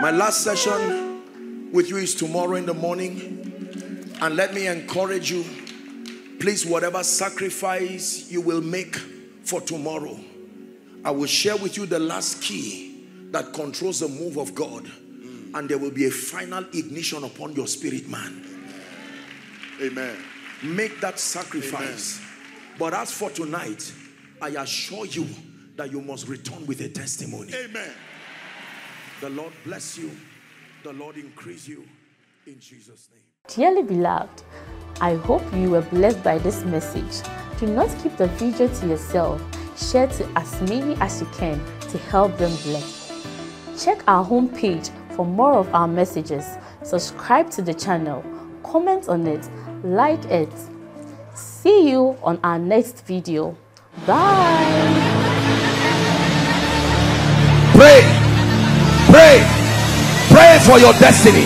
My last session with you is tomorrow in the morning. And let me encourage you, please, whatever sacrifice you will make for tomorrow, I will share with you the last key that controls the move of God. And there will be a final ignition upon your spirit, man. Amen. Make that sacrifice. Amen. But as for tonight, I assure you that you must return with a testimony. Amen. The Lord bless you. The Lord increase you. In Jesus' name. Dearly beloved, I hope you were blessed by this message. Do not keep the video to yourself. Share to as many as you can to help them bless. Check our homepage for more of our messages. Subscribe to the channel, comment on it, like it. See you on our next video. Bye. Pray, pray, pray for your destiny.